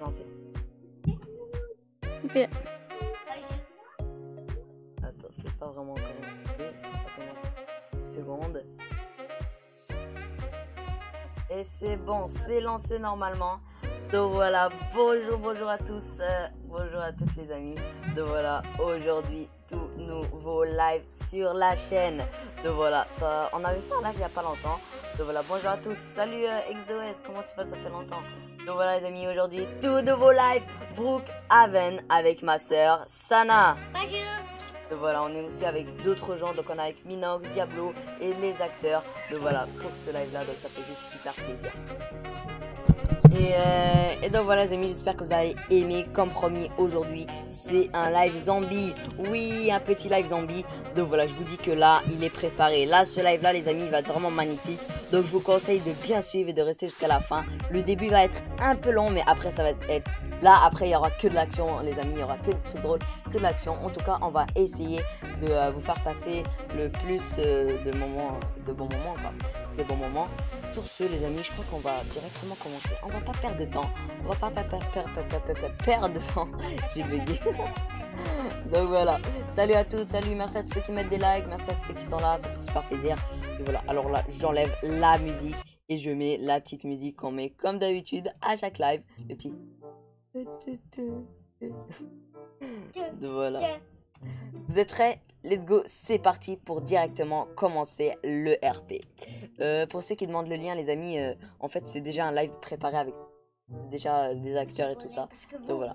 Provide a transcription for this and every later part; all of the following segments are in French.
lancer. Ok. Attends, c'est pas vraiment connecté. Attends, une seconde. Et c'est bon, c'est lancé normalement. Donc voilà, bonjour, bonjour à tous, bonjour à toutes les amis. Donc voilà, aujourd'hui, tout nouveau live sur la chaîne. Donc voilà, ça, on avait fait un live il n'y a pas longtemps. Donc voilà, bonjour à tous, salut XOS, comment tu vas, ça fait longtemps. Donc voilà les amis, aujourd'hui, tout nouveau live Brookhaven avec ma soeur Sana. Bonjour. Donc voilà, on est aussi avec d'autres gens, donc on est avec Minox, Diablo et les acteurs. Donc voilà, pour ce live-là, donc ça fait juste super plaisir. Et donc voilà les amis, j'espère que vous allez aimer. Comme promis, aujourd'hui, c'est un live zombie. Oui, un petit live zombie. Donc voilà, je vous dis que là, il est préparé. Là, ce live-là, les amis, il va être vraiment magnifique. Donc je vous conseille de bien suivre et de rester jusqu'à la fin. Le début va être un peu long, mais après, ça va être... Là, après, il y aura que de l'action, les amis, il y aura que des trucs drôles, que de l'action. En tout cas, on va essayer de vous faire passer le plus de bons moments. Sur ce, les amis, je crois qu'on va directement commencer. On va pas perdre de temps. On va pas perdre de temps. J'ai bugué. Donc voilà. Salut à toutes, salut, merci à tous ceux qui mettent des likes, merci à tous ceux qui sont là, ça fait super plaisir. Et voilà, alors là, j'enlève la musique et je mets la petite musique qu'on met comme d'habitude à chaque live. Le petit... Voilà. Vous êtes prêts? Let's go, c'est parti pour directement commencer le RP. Pour ceux qui demandent le lien, les amis, en fait c'est déjà un live préparé avec déjà des acteurs et tout ça. Donc voilà.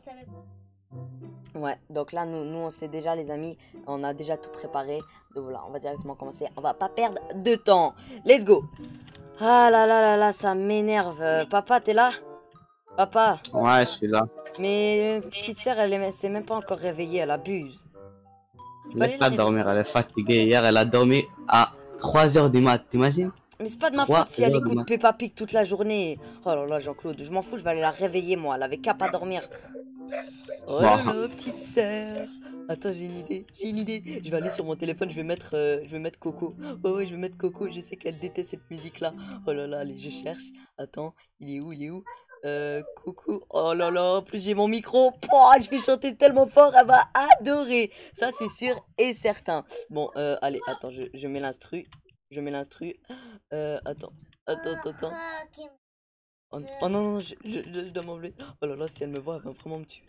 Ouais, donc là nous on sait déjà les amis, on a déjà tout préparé. Donc voilà, on va directement commencer, on va pas perdre de temps. Let's go. Ah là là là là, ça m'énerve. Papa, t'es là? Papa? Ouais, je suis là. Mais petite sœur, elle s'est même pas encore réveillée, elle abuse. Je ne peux pas dormir, elle est fatiguée. Hier, elle a dormi à 3h du mat, t'imagines? Mais c'est pas de ma faute si elle écoute Peppa Pig toute la journée. Oh là là, Jean-Claude, je m'en fous, je vais aller la réveiller, moi. Elle avait qu'à pas dormir. Oh là là, petite sœur. Attends, j'ai une idée, Je vais aller sur mon téléphone, je vais mettre Coco. Ouais, ouais, je vais mettre Coco, je sais qu'elle déteste cette musique-là. Oh là là, allez, je cherche. Attends, il est où, Coucou, oh là là, en plus j'ai mon micro, oh, je vais chanter tellement fort, elle va adorer, ça c'est sûr et certain. Bon, allez, attends, je mets l'instru, attends. Oh non, non, je dois m'enlever, oh là là, si elle me voit, elle va vraiment me tuer.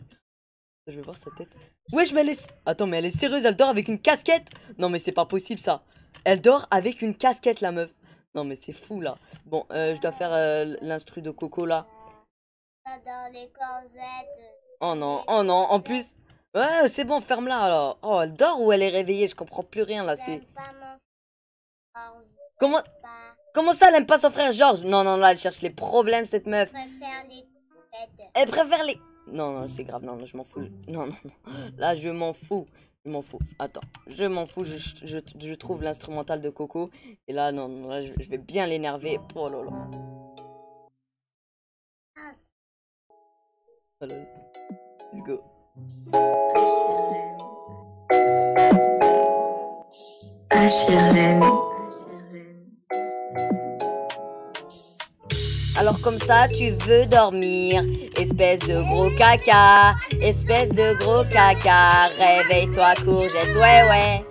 Je vais voir sa tête. Ouais, je me laisse, attends, mais elle est sérieuse, elle dort avec une casquette? Non mais c'est pas possible ça, elle dort avec une casquette la meuf, non mais c'est fou là. Bon, je dois faire l'instru de Coco là. Dans les courgettes. Oh non, en plus. Ouais, c'est bon, ferme-la alors. Oh, elle dort ou elle est réveillée? Je comprends plus rien là. C'est. Comment ça, elle aime pas son frère Georges? Non, non, là, elle cherche les problèmes, cette meuf. Elle préfère les. Non, non, c'est grave, non, non, je m'en fous. Non, non, non. Là, je m'en fous. Attends, je m'en fous, je trouve l'instrumental de Coco. Et là, non, non, là, je vais bien l'énerver. Oh là là. Hello. Let's go. Alors comme ça, tu veux dormir, espèce de gros caca, réveille-toi courgette, ouais ouais,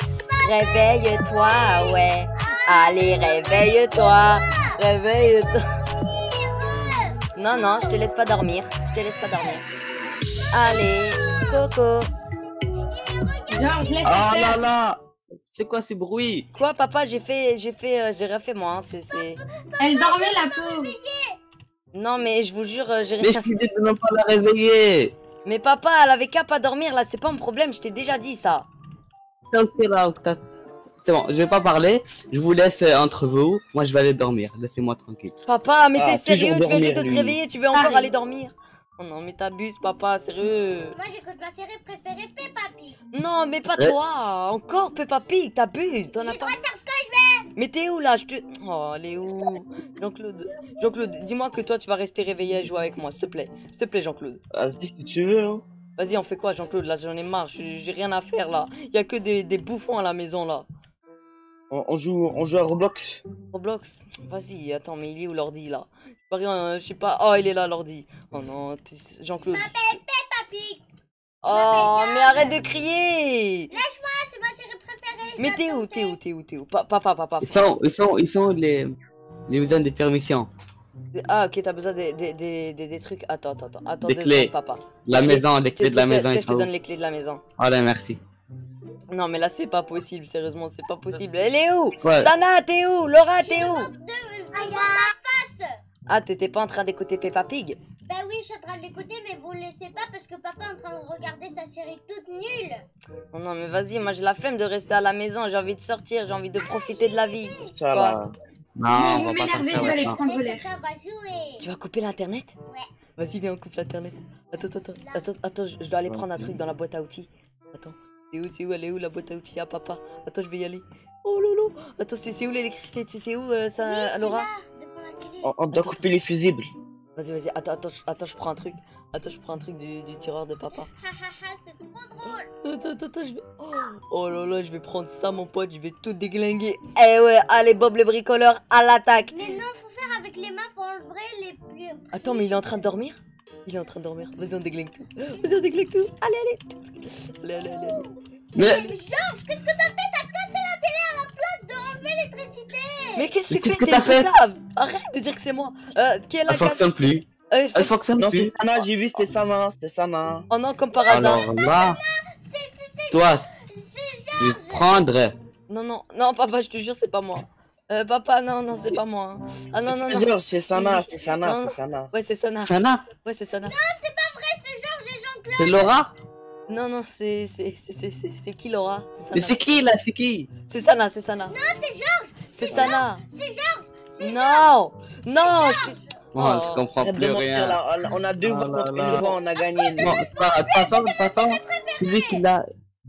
réveille-toi, ouais, allez réveille-toi, Non, non, je te laisse pas dormir. Allez, Coco. Oh là là, c'est quoi ces bruits? Quoi, papa? J'ai refait moi. Hein, Elle dormait la pauvre. Non, mais je vous jure, j'ai rien fait. Mais je t'ai dit de ne pas la réveiller. Mais papa, elle avait qu'à pas dormir là, c'est pas mon problème, je t'ai déjà dit ça. C'est bon, je vais pas parler, je vous laisse entre vous, moi je vais aller dormir, laissez-moi tranquille. Papa, mais t'es sérieux, tu viens juste de te réveiller, tu veux encore aller dormir? Oh non, mais t'abuses, papa, sérieux. Moi j'écoute ma série préférée, Peppa Pig. Non, mais pas toi, encore Peppa Pig, t'abuses. J'ai le droit de faire ce que je veux. Mais t'es où là? Oh, elle est où? Jean-Claude, dis-moi que toi tu vas rester réveillé et jouer avec moi, s'il te plaît. S'il te plaît, Jean-Claude. Vas-y, si tu veux, hein. Vas-y, on fait quoi, Jean-Claude? Là, j'en ai marre, j'ai rien à faire là. Y a que des bouffons à la maison là. On joue à Roblox. Vas-y, attends, mais il est où l'ordi là? rien, je sais pas. Oh, il est là, l'ordi. Oh non, Jean-Claude. Je m'appelle Peppa Pig. Oh, mais arrête de crier. Laisse-moi, c'est ma série préférée. Mais t'es où, Papa. Ils sont les... J'ai besoin des permissions. Ah, ok, t'as besoin des trucs. Attends, des clés. Papa. La maison, les clés de la maison. Je te donne les clés de la maison. Voilà, merci. Non, mais là, c'est pas possible, sérieusement, c'est pas possible. Elle est où? Sana, t'es où? Laura, t'es où? Ah, t'étais pas en train d'écouter Peppa Pig? Bah oui, je suis en train de l'écouter, mais vous le laissez pas parce que papa est en train de regarder sa série toute nulle. Oh non, mais vas-y, moi j'ai la flemme de rester à la maison, j'ai envie de sortir, j'ai envie de profiter de la vie. Toi. Non, on va pas sortir. Tu vas couper l'internet? Ouais. Vas-y, viens, on coupe l'internet. Attends, je dois aller prendre un truc dans la boîte à outils. Attends. C'est où, elle est où la boîte à outils? Ah, papa. Attends, je vais y aller. Oh lolo. Attends, c'est où l'électricité? Tu sais où ça, oui, Laura? On doit couper les fusibles. Vas-y, attends, je prends un truc. Attends, je prends un truc du tiroir de papa. C'était trop drôle. Attends, je vais... Oh lolo, je vais prendre ça, mon pote. Je vais tout déglinguer. Eh ouais, allez, Bob le bricoleur, à l'attaque. Mais non, faut faire avec les mains pour enlever les... Attends, mais il est en train de dormir? Il est en train de dormir. Vas-y, on déglingue tout. Allez. Mais Georges, qu'est-ce que t'as fait? T'as cassé la télé à la place de enlever l'électricité. Mais qu'est-ce que tu fais? T'es grave. Arrête de dire que c'est moi. Qui est la casse? Elle fonctionne plus. Elle fonctionne plus. Non, c'est Sanaaa, j'ai vu, c'était Sanaaa. Oh non, comme par hasard. Alors là, toi, je vais te prendre. Non, papa, je te jure, c'est pas moi. Papa, non, c'est pas moi. Hein. Ah non. C'est Sanaaa, c'est Sanaaa. Ouais, c'est Sanaaa. Non, c'est pas vrai, c'est Georges et Jean-Claude. C'est Laura? Non, c'est qui Laura? Mais c'est qui là? C'est qui? C'est Sanaaa. Non, c'est Georges. C'est Sanaaa. C'est Georges. Non, je comprends plus rien. On a deux voix contre une voix, on a gagné. Non, de toute façon,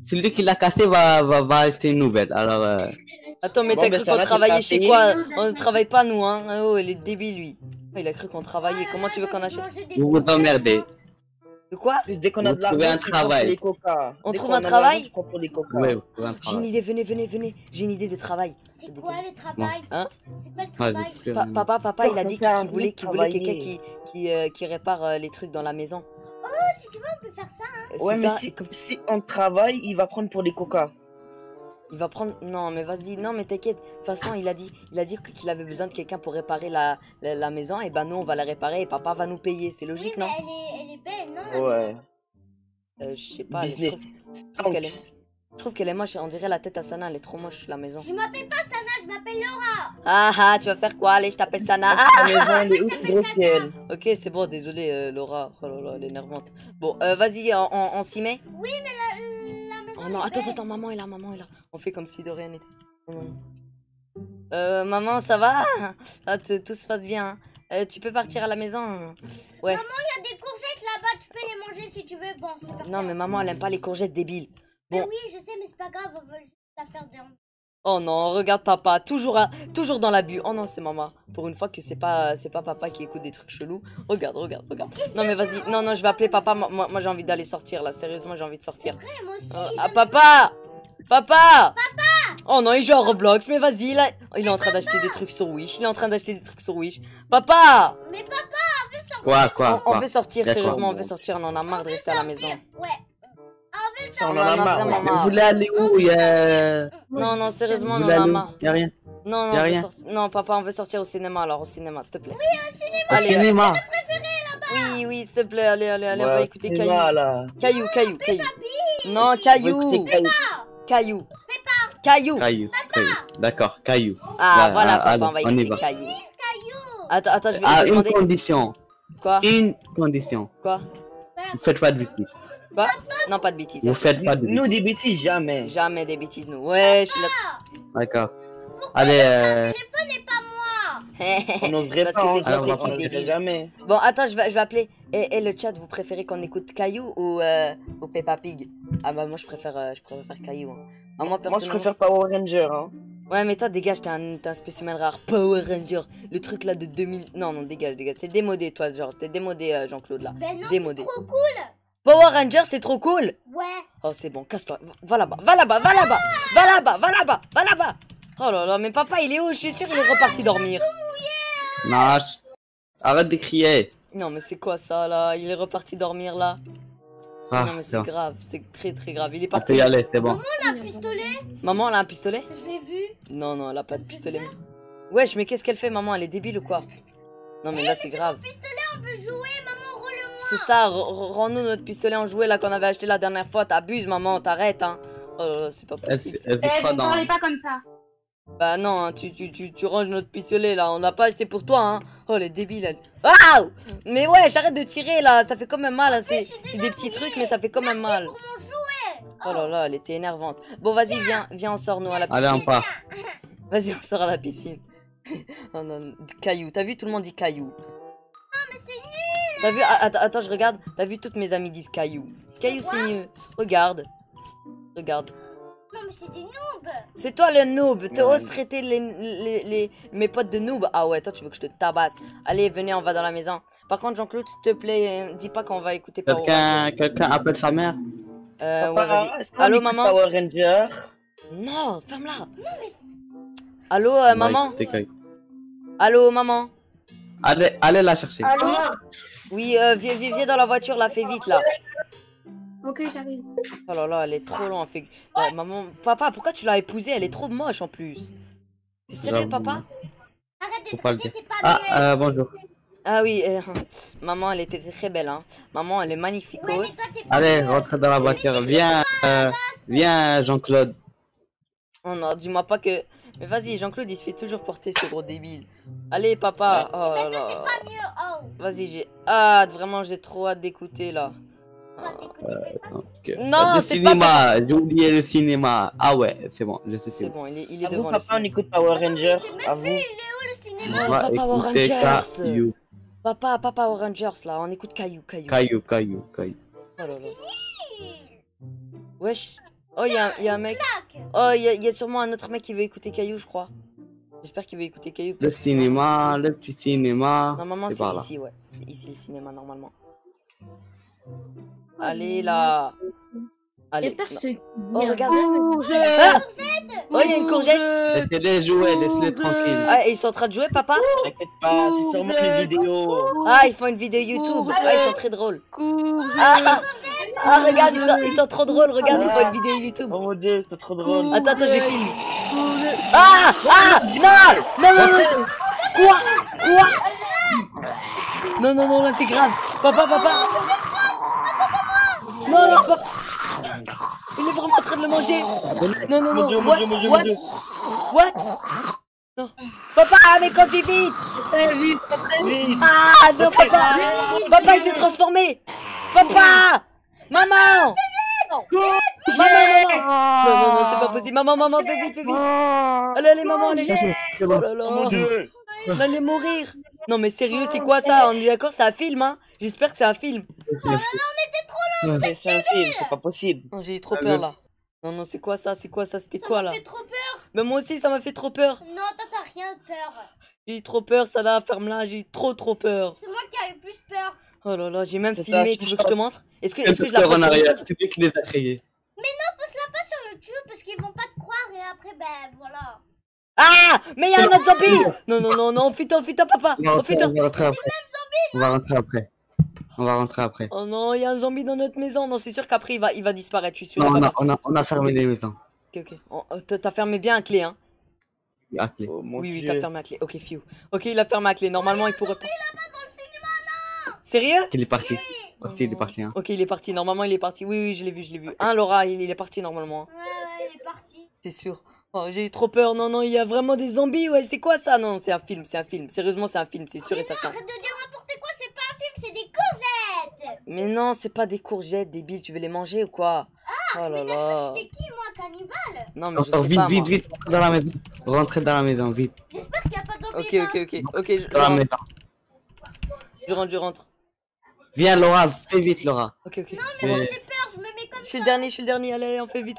celui qui l'a cassé va acheter une nouvelle. Alors. Attends, mais t'as cru qu'on travaillait chez quoi? On ne travaille pas, nous, hein. Oh, il est débile, lui. Il a cru qu'on travaillait. Comment tu veux qu'on achète? Vous vous emmerdez. De quoi? Dès qu'on a de l'argent, on trouve un travail. J'ai une idée, venez. J'ai une idée de travail. C'est quoi le travail? Hein? C'est quoi le travail? Papa, il a dit qu'il voulait quelqu'un qui répare les trucs dans la maison. Oh, si tu veux, on peut faire ça, hein. Ouais, mais si on travaille, il va prendre pour les coca. Il va prendre... Non, mais vas-y, non, mais t'inquiète. De toute façon, il a dit qu'il avait besoin de quelqu'un pour réparer la maison. Et ben nous, on va la réparer et papa va nous payer. C'est logique, oui, mais non? Elle est belle, non? Ouais. Je sais pas, je trouve qu'elle est moche. On dirait la tête à Sanaaa, elle est trop moche, la maison. Je m'appelle pas Sanaaa, je m'appelle Laura. Tu vas faire quoi? Allez, je t'appelle Sanaaa. Ok, c'est bon, désolé, Laura. Oh là là, elle est énervante. Bon, vas-y, on s'y met? Oui, mais la... Oh non, attends, maman est là. On fait comme si de rien n'était. Maman, ça va? Tout se passe bien. Hein. Tu peux partir à la maison. Ouais. Maman, il y a des courgettes là-bas, tu peux les manger si tu veux. Bon, c'est pas grave. Non, mais maman, elle aime pas les courgettes débiles. Bon. Mais oui, je sais, mais c'est pas grave, on veut juste la faire des... Oh non, regarde papa, toujours dans l'abus. Oh non, c'est maman. Pour une fois que c'est pas papa qui écoute des trucs chelous. Regarde. Non mais vas-y. Non, je vais appeler papa. Moi j'ai envie d'aller sortir là. Sérieusement, j'ai envie de sortir. Vrai, moi aussi, Papa. Oh non, il joue à Roblox. Mais vas-y là. Il est en train d'acheter des trucs sur Wish. Papa. Mais papa, on veut sortir. On veut sortir. Sérieusement, on veut sortir. On en a marre de rester à la maison. Ouais. On en a marre. Vous voulez aller où? Non, sérieusement, on en a marre. Y'a rien. Non, non, papa, on veut sortir au cinéma alors, s'il te plaît. Oui, au cinéma. Allez, c'est ma préférée là-bas. Oui, s'il te plaît, allez, on va écouter Caillou. Caillou. Non, Caillou. D'accord, Caillou. Ah, voilà, papa, on va écouter Caillou. Attends, je vais te demander. Une condition. Quoi? Ne faites pas de bêtises. Quoi? Non, pas de bêtises. Vous faites pas de bêtises. Nous, des bêtises, jamais. Jamais des bêtises, nous. Ouais, je suis là. D'accord. Allez, téléphone n'est pas moi. On n'oserait pas. Parce que t'es trop petit, débile. Jamais. Bon, attends, je vais appeler. Et le chat, vous préférez qu'on écoute Caillou ou Peppa Pig? Ah bah moi, je préfère Caillou. Hein. Moi, je préfère Power Rangers. Hein. Ouais, mais toi, dégage, t'es un spécimen rare. Power Ranger, le truc là de 2000. Non, dégage. T'es démodé, toi, genre. T'es démodé, Jean-Claude, là. Ben non, démodé. C'est trop cool. Power Rangers, c'est trop cool. Ouais. Oh, c'est bon, casse-toi. Va là-bas. Oh là là, mais papa, il est où? Je suis sûr, il est reparti dormir. Non, Arrête de crier. Non mais c'est quoi ça là? Il est reparti dormir là. Ah, non mais c'est grave, c'est très très grave. Il est parti. On peut y aller, c'est bon. Maman elle a un pistolet. Maman elle a un pistolet? Je l'ai vu. Non non, elle a pas de pistolet. Wesh mais qu'est-ce qu'elle fait maman? Elle est débile ou quoi? Non mais là c'est grave. On peut jouer, maman, rends-le-moi. C'est ça, rends-nous notre pistolet en jouet là qu'on avait acheté la dernière fois. T'abuses maman, t'arrêtes hein. C'est pas possible. Elle parle pas comme ça. Bah non, hein, tu ranges notre pistolet là, on l'a pas acheté pour toi hein. Oh les débiles elle... Ah mais ouais, j'arrête de tirer là, ça fait quand même mal hein. C'est des petits trucs mais ça fait quand même mal. Pour mon jouet. Oh. Oh là là, elle était énervante. Bon vas-y, viens on sort nous à la piscine. Allez on part. Vas-y on sort à la piscine. Oh non, Caillou, t'as vu tout le monde dit Caillou. Non mais c'est nul. T'as vu, attends je regarde, t'as vu toutes mes amies disent Caillou. Caillou c'est mieux, regarde. Regarde. Non mais c'est des noobs. C'est toi le noob, tu oses traiter mes potes de noob. Ah ouais, toi tu veux que je te tabasse. Allez, venez, on va dans la maison. Par contre, Jean-Claude, s'il te plaît, dis pas qu'on va écouter Power Rangers. Quelqu'un appelle sa mère. Ouais, vas-y. Allô, maman. Power Ranger. Non, ferme-la. Mais... Allô, maman. Allô, maman. Allez la chercher. Allô. Oui, viens dans la voiture, là, fais vite, là. Ok, j'arrive. Oh là là, elle est trop loin. Fait... maman, papa, pourquoi tu l'as épousée? Elle est trop moche en plus. C'est sérieux, papa? Arrête de traiter, t'es pas mieux. Ah, bonjour. Ah oui, maman, elle était très belle. Hein. Maman, elle est magnifique. Ouais, allez, rentre dans la voiture. Viens, viens, Jean-Claude. Oh non, dis-moi pas que. Mais vas-y, Jean-Claude, il se fait toujours porter ce gros débile. Allez, papa. Oh là. Vas-y, j'ai hâte. Vraiment, j'ai trop hâte d'écouter là. Non, le cinéma, j'ai oublié le cinéma. Ah ouais, c'est bon, je sais. C'est bon, il est devant. Papa, on écoute Power Rangers. Ah vous. Il est où le cinéma? Papa Power Rangers. Papa Power Rangers là, on écoute Caillou. Oh là là. Wesh. Oh il y a un mec. Oh il y a sûrement un autre mec qui veut écouter Caillou, je crois. J'espère qu'il veut écouter Caillou. Le cinéma, le petit cinéma. Normalement c'est ici, ouais, c'est ici le cinéma normalement. Allez là. Allez. Oh regarde. Ah oh il y a une courgette. Laissez-les jouer, laissez-les tranquilles. Ah ils sont en train de jouer papa? T'inquiète pas, c'est sûrement une vidéo. Ah ils font une vidéo YouTube. Ah ils sont très drôles. Ah regarde ils sont trop drôles, regarde ils font une vidéo YouTube. Oh mon dieu c'est trop drôle. Attends je filme. Ah non. Quoi? Non c'est grave. Papa. Non, papa. Il est vraiment en train de le manger. Non. What? Non. Papa, mais conduis vite. Ah, non, papa. Papa, il s'est transformé. Papa. Maman. Maman. Non, c'est pas possible. Maman, fais vite. Allez, maman, allez. Oh là là. On allait mourir. Non mais sérieux c'est quoi ça? On est d'accord c'est un film hein? J'espère que c'est un film. Oh là là on était trop loin. C'est un film, c'est pas possible. J'ai eu trop peur là. Non c'est quoi ça? C'était quoi là? Ça m'a fait trop peur. Mais moi aussi ça m'a fait trop peur. Non t'as rien peur. J'ai eu trop peur ça là, ferme là, j'ai eu trop peur. C'est moi qui ai eu plus peur. Oh là là j'ai même filmé, tu veux que je te montre? Est-ce que je la passe sur YouTube? C'est lui qui les a créés. Mais non passe-la pas sur YouTube parce qu'ils vont pas te croire et après ben voilà. Ah mais il y a un autre zombie. Non, fuis-toi papa. On va rentrer après. On va rentrer après. Oh non, il y a un zombie dans notre maison. Non, c'est sûr qu'après il va disparaître, je suis sûr. Non, on a fermé les maisons. Ok. T'as fermé bien à clé hein? À clé. Oui, t'as fermé à clé. Ok, Fiu. Ok, il a fermé à clé. Normalement, il pourrait pas. Sérieux? Il est parti. Il est parti hein. Ok, il est parti. Normalement, il est parti. Oui, je l'ai vu. Hein Laura, il est parti normalement. Ouais, il est parti. C'est sûr. Oh, j'ai eu trop peur, non, il y a vraiment des zombies, ouais, c'est quoi ça? Non, c'est un film, sérieusement c'est un film, c'est sûr et certain. Arrête de dire n'importe quoi, c'est pas un film, c'est des courgettes! Mais non, c'est pas des courgettes, débile, tu veux les manger ou quoi? Ah, mais d'accord, j'étais qui moi, cannibale? Non, mais je sais pas, vite, rentrez dans la maison, vite. J'espère qu'il n'y a pas de zombies. Ok, je rentre. Je rentre. Viens Laura, fais vite Laura. Ok. Non, mais moi j'ai peur, je me mets comme ça. Je suis le dernier, allez, on fait vite.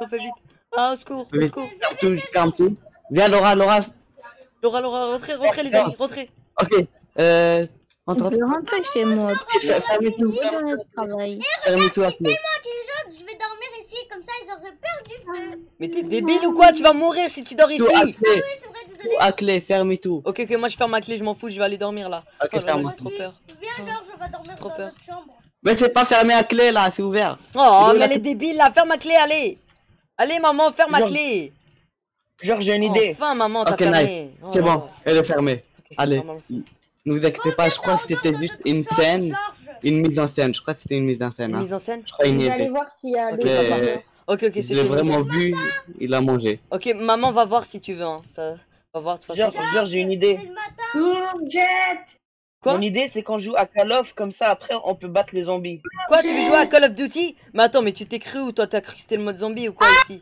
Ah, au secours. Ferme tout. Viens, Laura. Laura, rentrez les amis, rentrez. Ok, rentre. Je vais rentrer chez moi. Fermez tout. Regarde, je suis tellement intelligente, je vais dormir ici, comme ça ils auraient peur du feu. Mais t'es débile ou quoi? Tu vas mourir si tu dors ici. Oui, c'est vrai, Fermez tout, à clé, fermez tout. Ok, ok, moi je ferme à clé, je m'en fous, je vais aller dormir là. Ok, oh, ferme. Trop peur. Viens, Georges, on va dormir dans notre chambre. Mais c'est pas fermé à clé là, c'est ouvert. Oh, mais les débiles là, ferme à clé, allez. Allez, maman, ferme à clé. Georges, j'ai une idée. Enfin, maman, t'as fermé. Ok, nice. C'est bon, elle est fermée. Allez. Ne vous inquiétez pas, je crois que c'était juste une scène. Une mise en scène, je crois que c'était une mise en scène. Une mise en scène. Je crois une idée. Ok, ok, c'est vraiment vu, il a mangé. Ok, maman va voir si tu veux, hein. Ça va voir de toute façon. Georges, j'ai une idée. Courgette. Quoi? Mon idée, c'est qu'on joue à Call of, comme ça après on peut battre les zombies. Quoi, tu veux jouer à Call of Duty? Mais attends, mais tu t'es cru ou toi t'as cru que c'était le mode zombie ou quoi ici?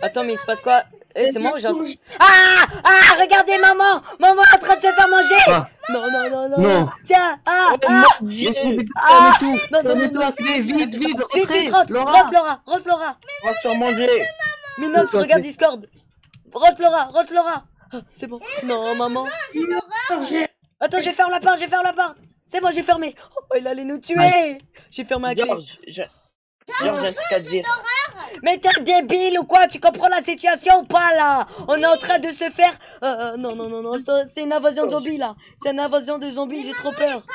Attends, mais il se passe quoi? Eh, c'est moi ou j'ai entendu? Ah! Ah! Regardez maman! Maman est en train de se faire manger! Non, non, non, non! Tiens! Ah! Ah! Ah! Non, vite, vite! Vite, rentre! Rentre, Laura! Rentre, Laura! On va se faire manger! Minox, regarde Discord! Rentre, Laura! Rentre, Laura! C'est bon! Non, maman! Attends, je vais fermer la porte! Je vais fermer la porte! C'est bon, j'ai fermé! Oh, il allait nous tuer! J'ai fermé la clé! Georges, mais t'es débile ou quoi? Tu comprends la situation ou pas là? On est en train de se faire... non, non, non, non, c'est une invasion de zombies là. C'est une invasion de zombies, j'ai trop peur.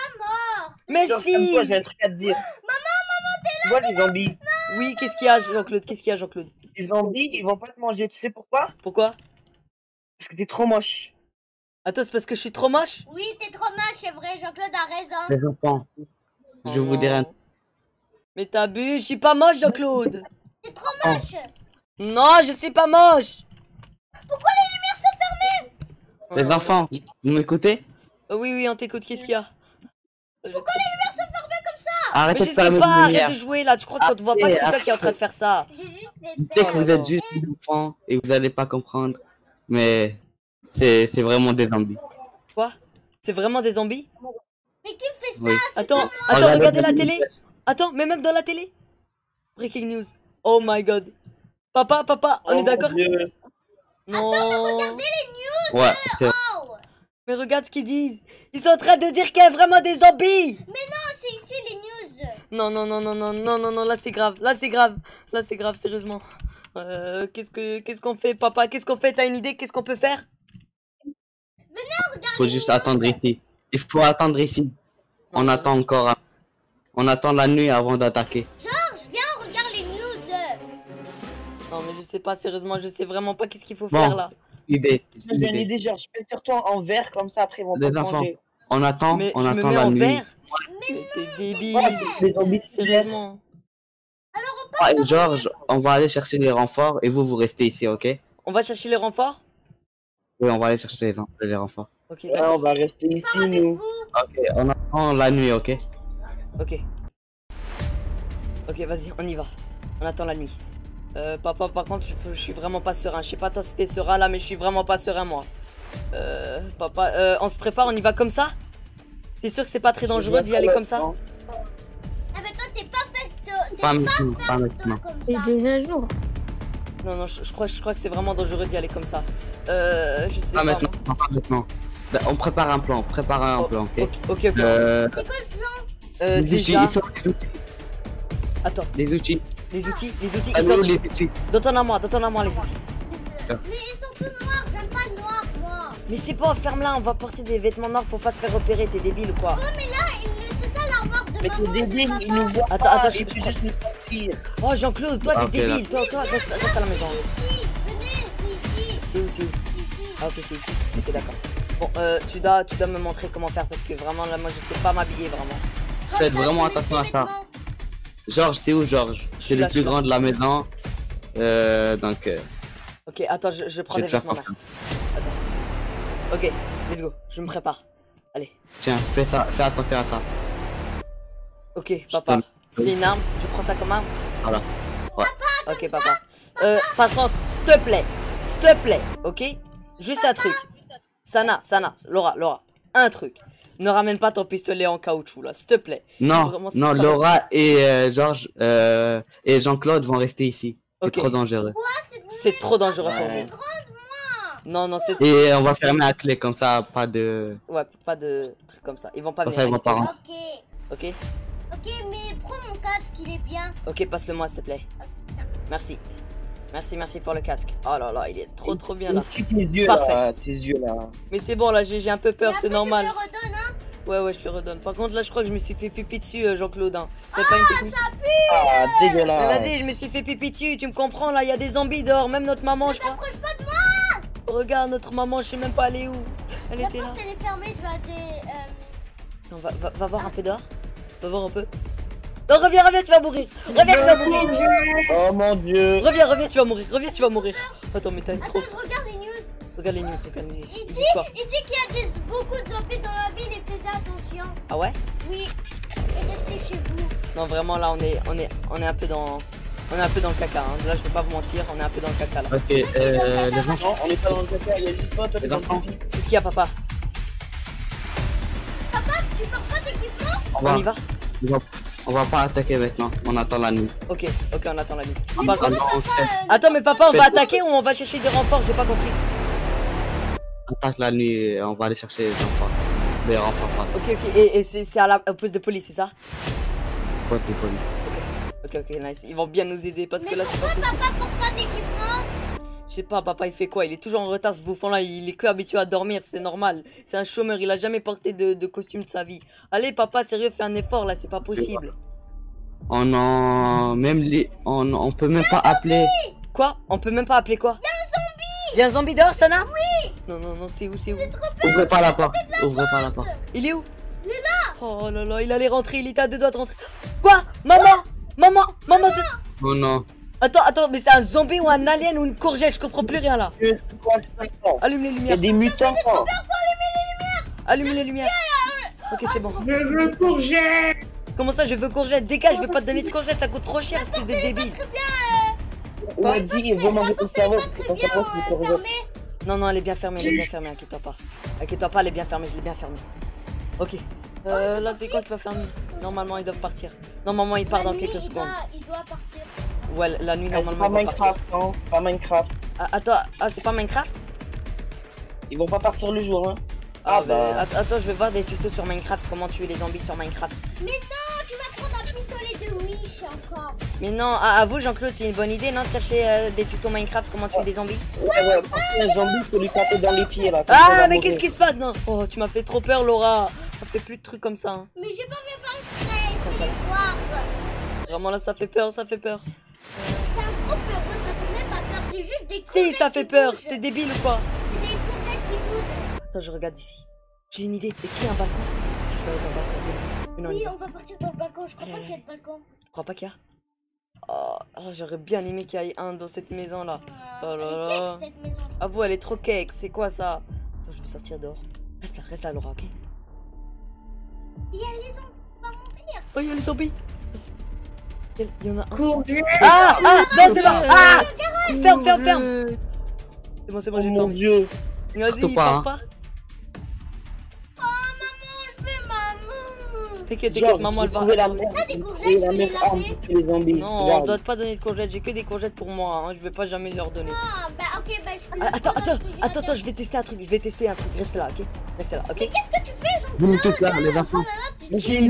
Mais Georges, si j'ai un truc à te dire. Maman, maman, t'es là, les zombies. Oui, qu'est-ce qu'il y a Jean-Claude? Qu'est-ce qu'il y a Jean-Claude? Les zombies, ils vont pas te manger, tu sais pourquoi? Pourquoi? Parce que t'es trop moche. Attends, c'est parce que je suis trop moche? Oui, t'es trop moche, c'est vrai, Jean-Claude a raison. Les enfants, je vous dirai un... Mais t'abuses, je suis pas moche Jean-Claude. T'es trop moche. Non, je suis pas moche. Pourquoi les lumières sont fermées? Les enfants, vous m'écoutez? Oui, oui, on t'écoute, qu'est-ce qu'il y a? Pourquoi les lumières sont fermées comme ça? Arrête de faire le arrête de jouer là, tu crois qu'on te voit pas que c'est toi qui est en train de faire ça? Je sais que vous êtes juste des enfants et vous allez pas comprendre. Mais c'est vraiment des zombies. Quoi? C'est vraiment des zombies? Mais qui fait ça? Oui. Attends, attends, regardez la télé. Attends, mais même dans la télé. Breaking news. Oh my god. Papa, papa, on est d'accord? Non. Attends, mais regardez les news. Ouais, mais regarde ce qu'ils disent. Ils sont en train de dire qu'il y a vraiment des zombies. Mais non, c'est ici les news. Non, non, non, non, non, non, non, non, là c'est grave. Là c'est grave. Là c'est grave, sérieusement. Qu'est-ce qu'on fait, papa? Qu'est-ce qu'on fait? T'as une idée? Qu'est-ce qu'on peut faire? Il faut juste attendre ici. Il faut attendre ici. On attend encore un... On attend la nuit avant d'attaquer. Georges, viens, on regarde les news. Non, mais je sais pas, sérieusement, je sais vraiment pas qu'est-ce qu'il faut faire là. Idée. J'ai une idée, Georges, fais-toi en vert comme ça après ils vont pas manger. On attend, mais on attend la nuit. Mais t'es débile, sérieusement. Alors on part. Georges, on va aller chercher les renforts et vous, vous restez ici, ok? On va chercher les renforts? Oui, on va aller chercher les renforts. Ok, d'accord. On va rester ici, nous. Ok, on attend la nuit, ok? Ok. Ok, vas-y, on y va. On attend la nuit. Papa, par contre, je suis vraiment pas serein. Je sais pas toi si t'es serein là, mais je suis vraiment pas serein moi. Papa, on se prépare, on y va comme ça? T'es sûr que c'est pas très dangereux d'y aller comme ça? Avec toi, t'es pas fait comme ça. C'est déjà jour. Non, non, je crois que c'est vraiment dangereux d'y aller comme ça. Je sais pas. Maintenant, pas maintenant. On prépare un plan, ok. Ok, ok. C'est quoi le plan? Les outils. Attends. Les outils. Ah, les outils. Dans ton armoire, les outils. Mais ils sont tous noirs, j'aime pas le noir, moi. Mais c'est pas, ferme là, on va porter des vêtements noirs pour pas se faire repérer, t'es débile ou quoi? Oh, mais là, c'est ça l'armoire de maman. Mais t'es débile, il nous voit. Attends, je suis juste une... Oh, Jean-Claude, toi, t'es débile, toi, reste à la maison. Venez, c'est ici. C'est où? Ah, ok, c'est ici. Ok, d'accord. Bon, tu dois me montrer comment faire parce que vraiment, là, moi, je sais pas m'habiller, vraiment. Faites vraiment attention à ça. Georges, t'es où, Georges? Je suis le plus grand de la maison. Donc... Ok, attends, je prends des vêtements. Attends. Ok, let's go. Je me prépare. Allez. Tiens, fais attention à ça. Ok, papa. C'est une arme. Je prends ça comme arme. Voilà. Ouais. Ok, papa. Par contre, s'il te plaît. Ok? Juste un truc. Sana, Laura. Un truc. Ne ramène pas ton pistolet en caoutchouc là, s'il te plaît. Non, vraiment, non, Laura et Georges et Jean-Claude vont rester ici. C'est trop dangereux. C'est trop dangereux pour vous. Non, c'est... Et on va fermer la clé comme ça, pas de... Ouais, pas de trucs comme ça. Ils vont pas venir. Comme ça, ils vont pas rentrer. Ok, mais prends mon casque, il est bien. Ok, passe-le-moi, s'il te plaît. Merci. Merci, merci pour le casque. Oh là là, il est trop bien là. Parfait. Tes yeux là. Mais c'est bon là, j'ai un peu peur, c'est normal. Tu me redonnes, hein? Ouais, ouais, je te redonne. Par contre là, je crois que je me suis fait pipi dessus, Jean-Claude. Hein. Ah, pas une technique... ça pue. Ah, dégueulasse. Vas-y, je me suis fait pipi dessus, tu me comprends là, il y a des zombies dehors, même notre maman, je crois. Ne t'approche pas de moi. Regarde notre maman, je sais même pas elle est où. Elle était là. La porte elle est fermée, je vais attends, va voir un peu dehors. Va voir un peu. Non, reviens, tu vas mourir. Oh mon dieu. Reviens, tu vas mourir. Attends, mais t'as trop... Attends, je regarde les news. Regarde les news. Il dit qu'il y a beaucoup de zombies dans la ville et faisait attention. Ah ouais? Oui. Et restez chez vous. Non, vraiment, là, on est un peu dans... On est un peu dans le caca, hein. Là, je vais pas vous mentir, on est un peu dans le caca, là. Ok, les enfants, on est pas dans le caca, il y a une fois, toi, les enfants. Qu'est-ce qu'il y a, papa? Papa, tu pars pas d'équipement? On y va. On va pas attaquer maintenant, on attend la nuit. Ok, on attend la nuit. Attends, mais papa, on va attaquer ou on va chercher des renforts? J'ai pas compris. On attaque la nuit et on va aller chercher des renforts. Ok, et c'est à la poste de police, c'est ça? Ouais, de police. Ok, nice. Ils vont bien nous aider parce que là c'est pas possible. Pourquoi papa porte pas d'équipement? Je sais pas, papa il fait quoi? Il est toujours en retard ce bouffon là, il est que habitué à dormir, c'est normal. C'est un chômeur, il a jamais porté de costume de sa vie. Allez papa, sérieux, fais un effort là, c'est pas possible. On peut même pas appeler. Quoi? On peut même pas appeler quoi? Il y a un zombie dehors, Sana? Oui. Non, c'est où? Ouvrez pas la porte. Il est où? Il est là. Oh là là, il allait rentrer, il était à deux doigts de rentrer. Quoi? Maman, c'est... Oh non. Attends, mais c'est un zombie ou un alien ou une courgette? Je comprends plus rien là. Allume les lumières. Il y a des mutants. Allume les lumières. Ok, c'est bon. Je veux courgette. Comment ça je veux courgette? Dégage, je vais pas te donner de courgette, ça coûte trop cher, espèce de débile. On m'a dit vous mangez ton cerveau. Non, elle est bien fermée, inquiète-toi pas, je l'ai bien fermée. Ok, là c'est quoi qui va fermer? Normalement ils doivent partir. Normalement ils partent dans quelques secondes. Il doit partir. Ouais, la nuit normalement ils vont partir. Non, pas Minecraft. Attends, c'est pas Minecraft? Ils vont pas partir le jour, hein. Attends, je vais voir des tutos sur Minecraft, comment tuer les zombies sur Minecraft. Mais non, tu vas prendre un pistolet de Wish encore. Mais non, à vous Jean-Claude, c'est une bonne idée, non, de chercher des tutos Minecraft, comment tuer des zombies. Ouais, parce qu'un zombie, faut lui taper dans les pieds là. Ah, mais qu'est-ce qui se passe? Non. Oh, tu m'as fait trop peur, Laura. On fait plus de trucs comme ça. Hein. Mais j'ai pas vu faire le stress. Vraiment là, ça fait peur, T'as un gros peur, ça fait même pas peur, c'est juste des courgettes. Si, ça fait peur, t'es débile ou quoi? C'est des courgettes qui bougent. Attends, je regarde ici. J'ai une idée. Est-ce qu'il y a un balcon? Je vais aller dans le balcon. Mais non, oui, on va partir dans le balcon. Je crois pas qu'il y a de balcon. Je crois pas qu'il y a. Oh, j'aurais bien aimé qu'il y ait un dans cette maison là. Oh là là. Ah vous, elle est trop cake. C'est quoi ça? Attends, je vais sortir dehors. Reste là, Laura, ok? Il y a les zombies. On va mourir. Oh, il y a les zombies. Il y en a un. Non, c'est bon. Ferme. C'est bon, j'ai fermé. Oh mon dieu. Vas-y, pars pas. T'inquiète, maman elle va. Non, on doit pas donner de courgettes, j'ai que des courgettes pour moi, hein. Je vais pas jamais leur donner. Non, bah, je attends, je vais tester un truc, reste là, ok. Mais qu'est-ce que tu fais, Jean-Claude? J'ai une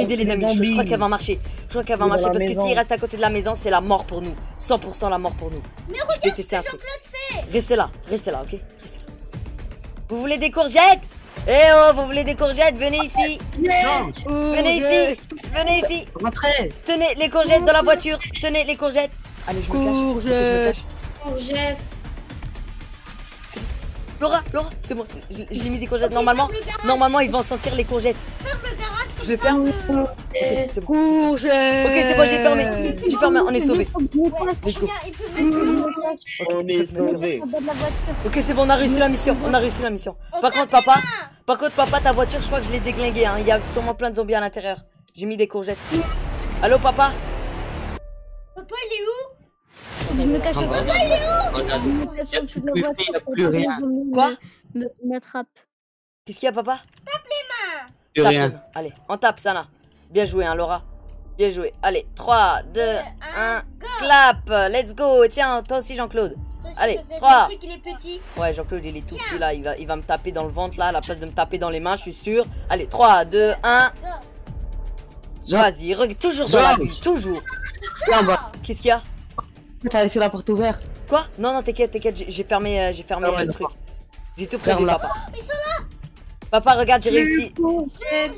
idée les amis, je crois qu'elle va marcher. Parce que s'il reste à côté de la maison, c'est la mort pour nous. 100% la mort pour nous. Mais regarde ce que Jean-Claude fait. Restez là, ok? Vous voulez des courgettes? Vous voulez des courgettes? Venez ici. Venez ici. Rentrez. Tenez les courgettes dans la voiture. Allez, je me cache. Courgettes. Laura, c'est bon. Je l'ai mis des courgettes. Normalement, ils vont sentir les courgettes. Ferme le garage. Je les ferme. Ok, c'est bon. Courgettes. Ok, c'est bon, j'ai fermé. On est sauvés. Let's go. Ok, c'est bon, on a réussi la mission. Par contre, papa, ta voiture, je crois que je l'ai déglinguée. Hein. Il y a sûrement plein de zombies à l'intérieur. J'ai mis des courgettes. Allô, papa? Papa, il est où? Je me cache. Papa, il est où? Il n'y a plus rien. Quoi? M'attrape. Qu'est-ce qu'il y a, papa? Tape les mains. Rien. Allez, on tape, Sana. Bien joué, hein, Laura. Bien joué. Allez, 3, 2, 1, clap. Let's go. Tiens, toi aussi, Jean-Claude. Allez, 3. Ouais, Jean-Claude, il est tout petit là. Il va me taper dans le ventre là, à la place de me taper dans les mains, je suis sûr. Allez, 3, 2, 1. Vas-y, toujours dans la rue. Toujours. Qu'est-ce qu'il y a? T'as laissé la porte ouverte. Quoi? Non, non, t'inquiète, t'inquiète, j'ai fermé, le truc. J'ai tout prévu, papa. Oh, ils sont là. Papa, regarde, j'ai réussi. Courgette,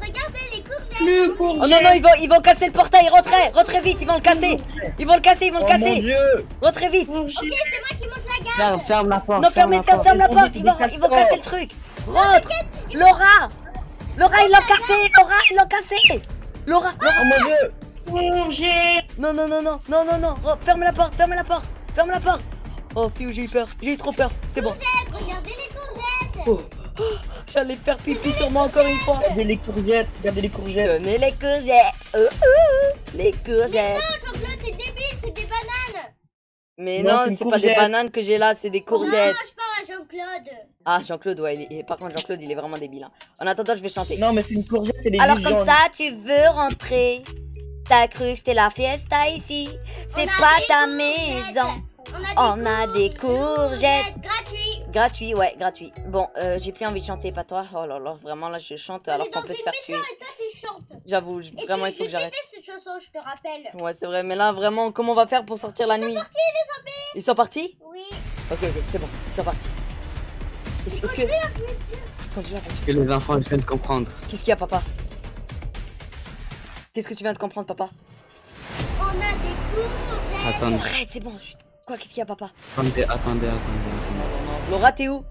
regardez les courgettes. Oh non, non, ils vont casser le portail, rentrez, rentrez vite, ils vont le casser. Ils vont le casser, ils vont le casser. Rentrez vite. Ok, c'est moi qui monte la garde. Ferme, ferme la porte. Non, ferme la porte, ils vont casser le truc. Rentre. Laura. Laura, ils l'ont cassé. Laura, ils l'ont cassé. Laura, oh mon dieu. Non, non, non, non, non, non, non, oh, ferme la porte, ferme la porte, ferme la porte. Oh, fille, j'ai eu peur, j'ai eu trop peur, c'est bon. Regardez les courgettes. Oh, oh, j'allais faire pipi sur moi encore une fois. Regardez les courgettes, regardez les courgettes. Donnez les courgettes, oh, oh, les courgettes. Mais non, Jean-Claude, t'es débile, c'est des bananes. Mais non, non c'est pas des bananes que j'ai là, c'est des courgettes. Non, je parle à Jean-Claude. Ah, Jean-Claude, ouais, par contre, Jean-Claude, il est vraiment débile. Hein. En attendant, je vais chanter. Non, mais c'est une courgette, elle est alors comme jaune. Ça, tu veux rentrer. T'as cru que c'était la fiesta ici? C'est pas ta maison. On a des courgettes. Gratuit. Gratuit, ouais, gratuit. Bon, j'ai plus envie de chanter, pas toi. Oh là là, vraiment là, je chante alors qu'on peut se faire tuer. J'avoue, vraiment, il faut que j'arrête. J'ai pété cette chanson, je te rappelle. Ouais, c'est vrai, mais là, vraiment, comment on va faire pour sortir la nuit? Ils sont partis, les zombies. Ils sont partis? Oui. Ok, ok, c'est bon, ils sont partis. Est-ce que. Est-ce que les enfants, ils viennent de comprendre? Qu'est-ce qu'il y a, papa? Qu'est-ce que tu viens de comprendre, papa? On a des courgettes. Attends. Arrête, c'est bon. Quoi, qu'est-ce qu'il y a, papa? Attendez, attendez, attendez. Laura, t'es où?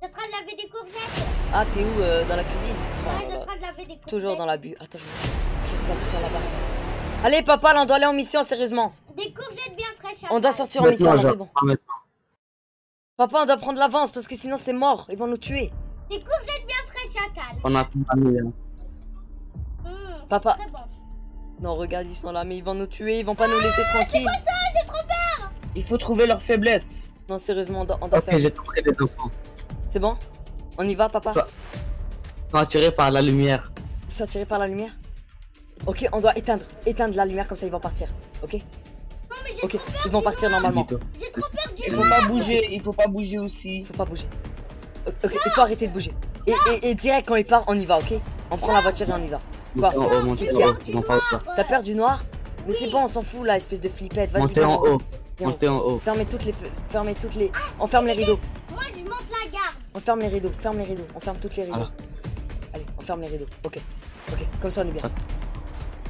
Je suis en train de laver des courgettes. Ah, t'es où? Dans la cuisine? Ouais, je suis en train de laver des courgettes. Toujours dans la bulle. Attends, je regarde ça là-bas. Allez, papa, là, on doit aller en mission, sérieusement. Des courgettes bien fraîches. On doit sortir en mission, là, c'est bon. Papa, on doit prendre l'avance parce que sinon, c'est mort. Ils vont nous tuer. Des courgettes bien fraîches, chacal. On a papa. Non, regarde, ils sont là, mais ils vont nous tuer, ils vont pas nous laisser tranquilles. C'est quoi ça? J'ai trop peur. Il faut trouver leur faiblesse. Non, sérieusement, on doit faire. Ok, j'ai tout près des enfants. C'est bon? On y va, papa? Sois attiré par la lumière. Sois attiré par la lumière? Ok, on doit éteindre la lumière, comme ça ils vont partir. Ok? Non, mais j'ai trop peur. Ils vont partir normalement. J'ai trop peur du monde. Il faut pas bouger aussi. Il faut pas bouger. Ok, il faut arrêter de bouger. Et direct, quand ils partent, on y va, ok? On prend la voiture et on y va. Quoi? T'as peur du noir? Mais c'est bon, on s'en fout là, espèce de flippette. Vas-y, montez en haut. Montez en haut. Fermez toutes les feux. Fermez toutes les. On ferme les rideaux. Moi je monte la garde. On ferme les rideaux. Ferme les rideaux. On ferme toutes les rideaux. Allez, on ferme les rideaux. Ok. Ok. Comme ça on est bien.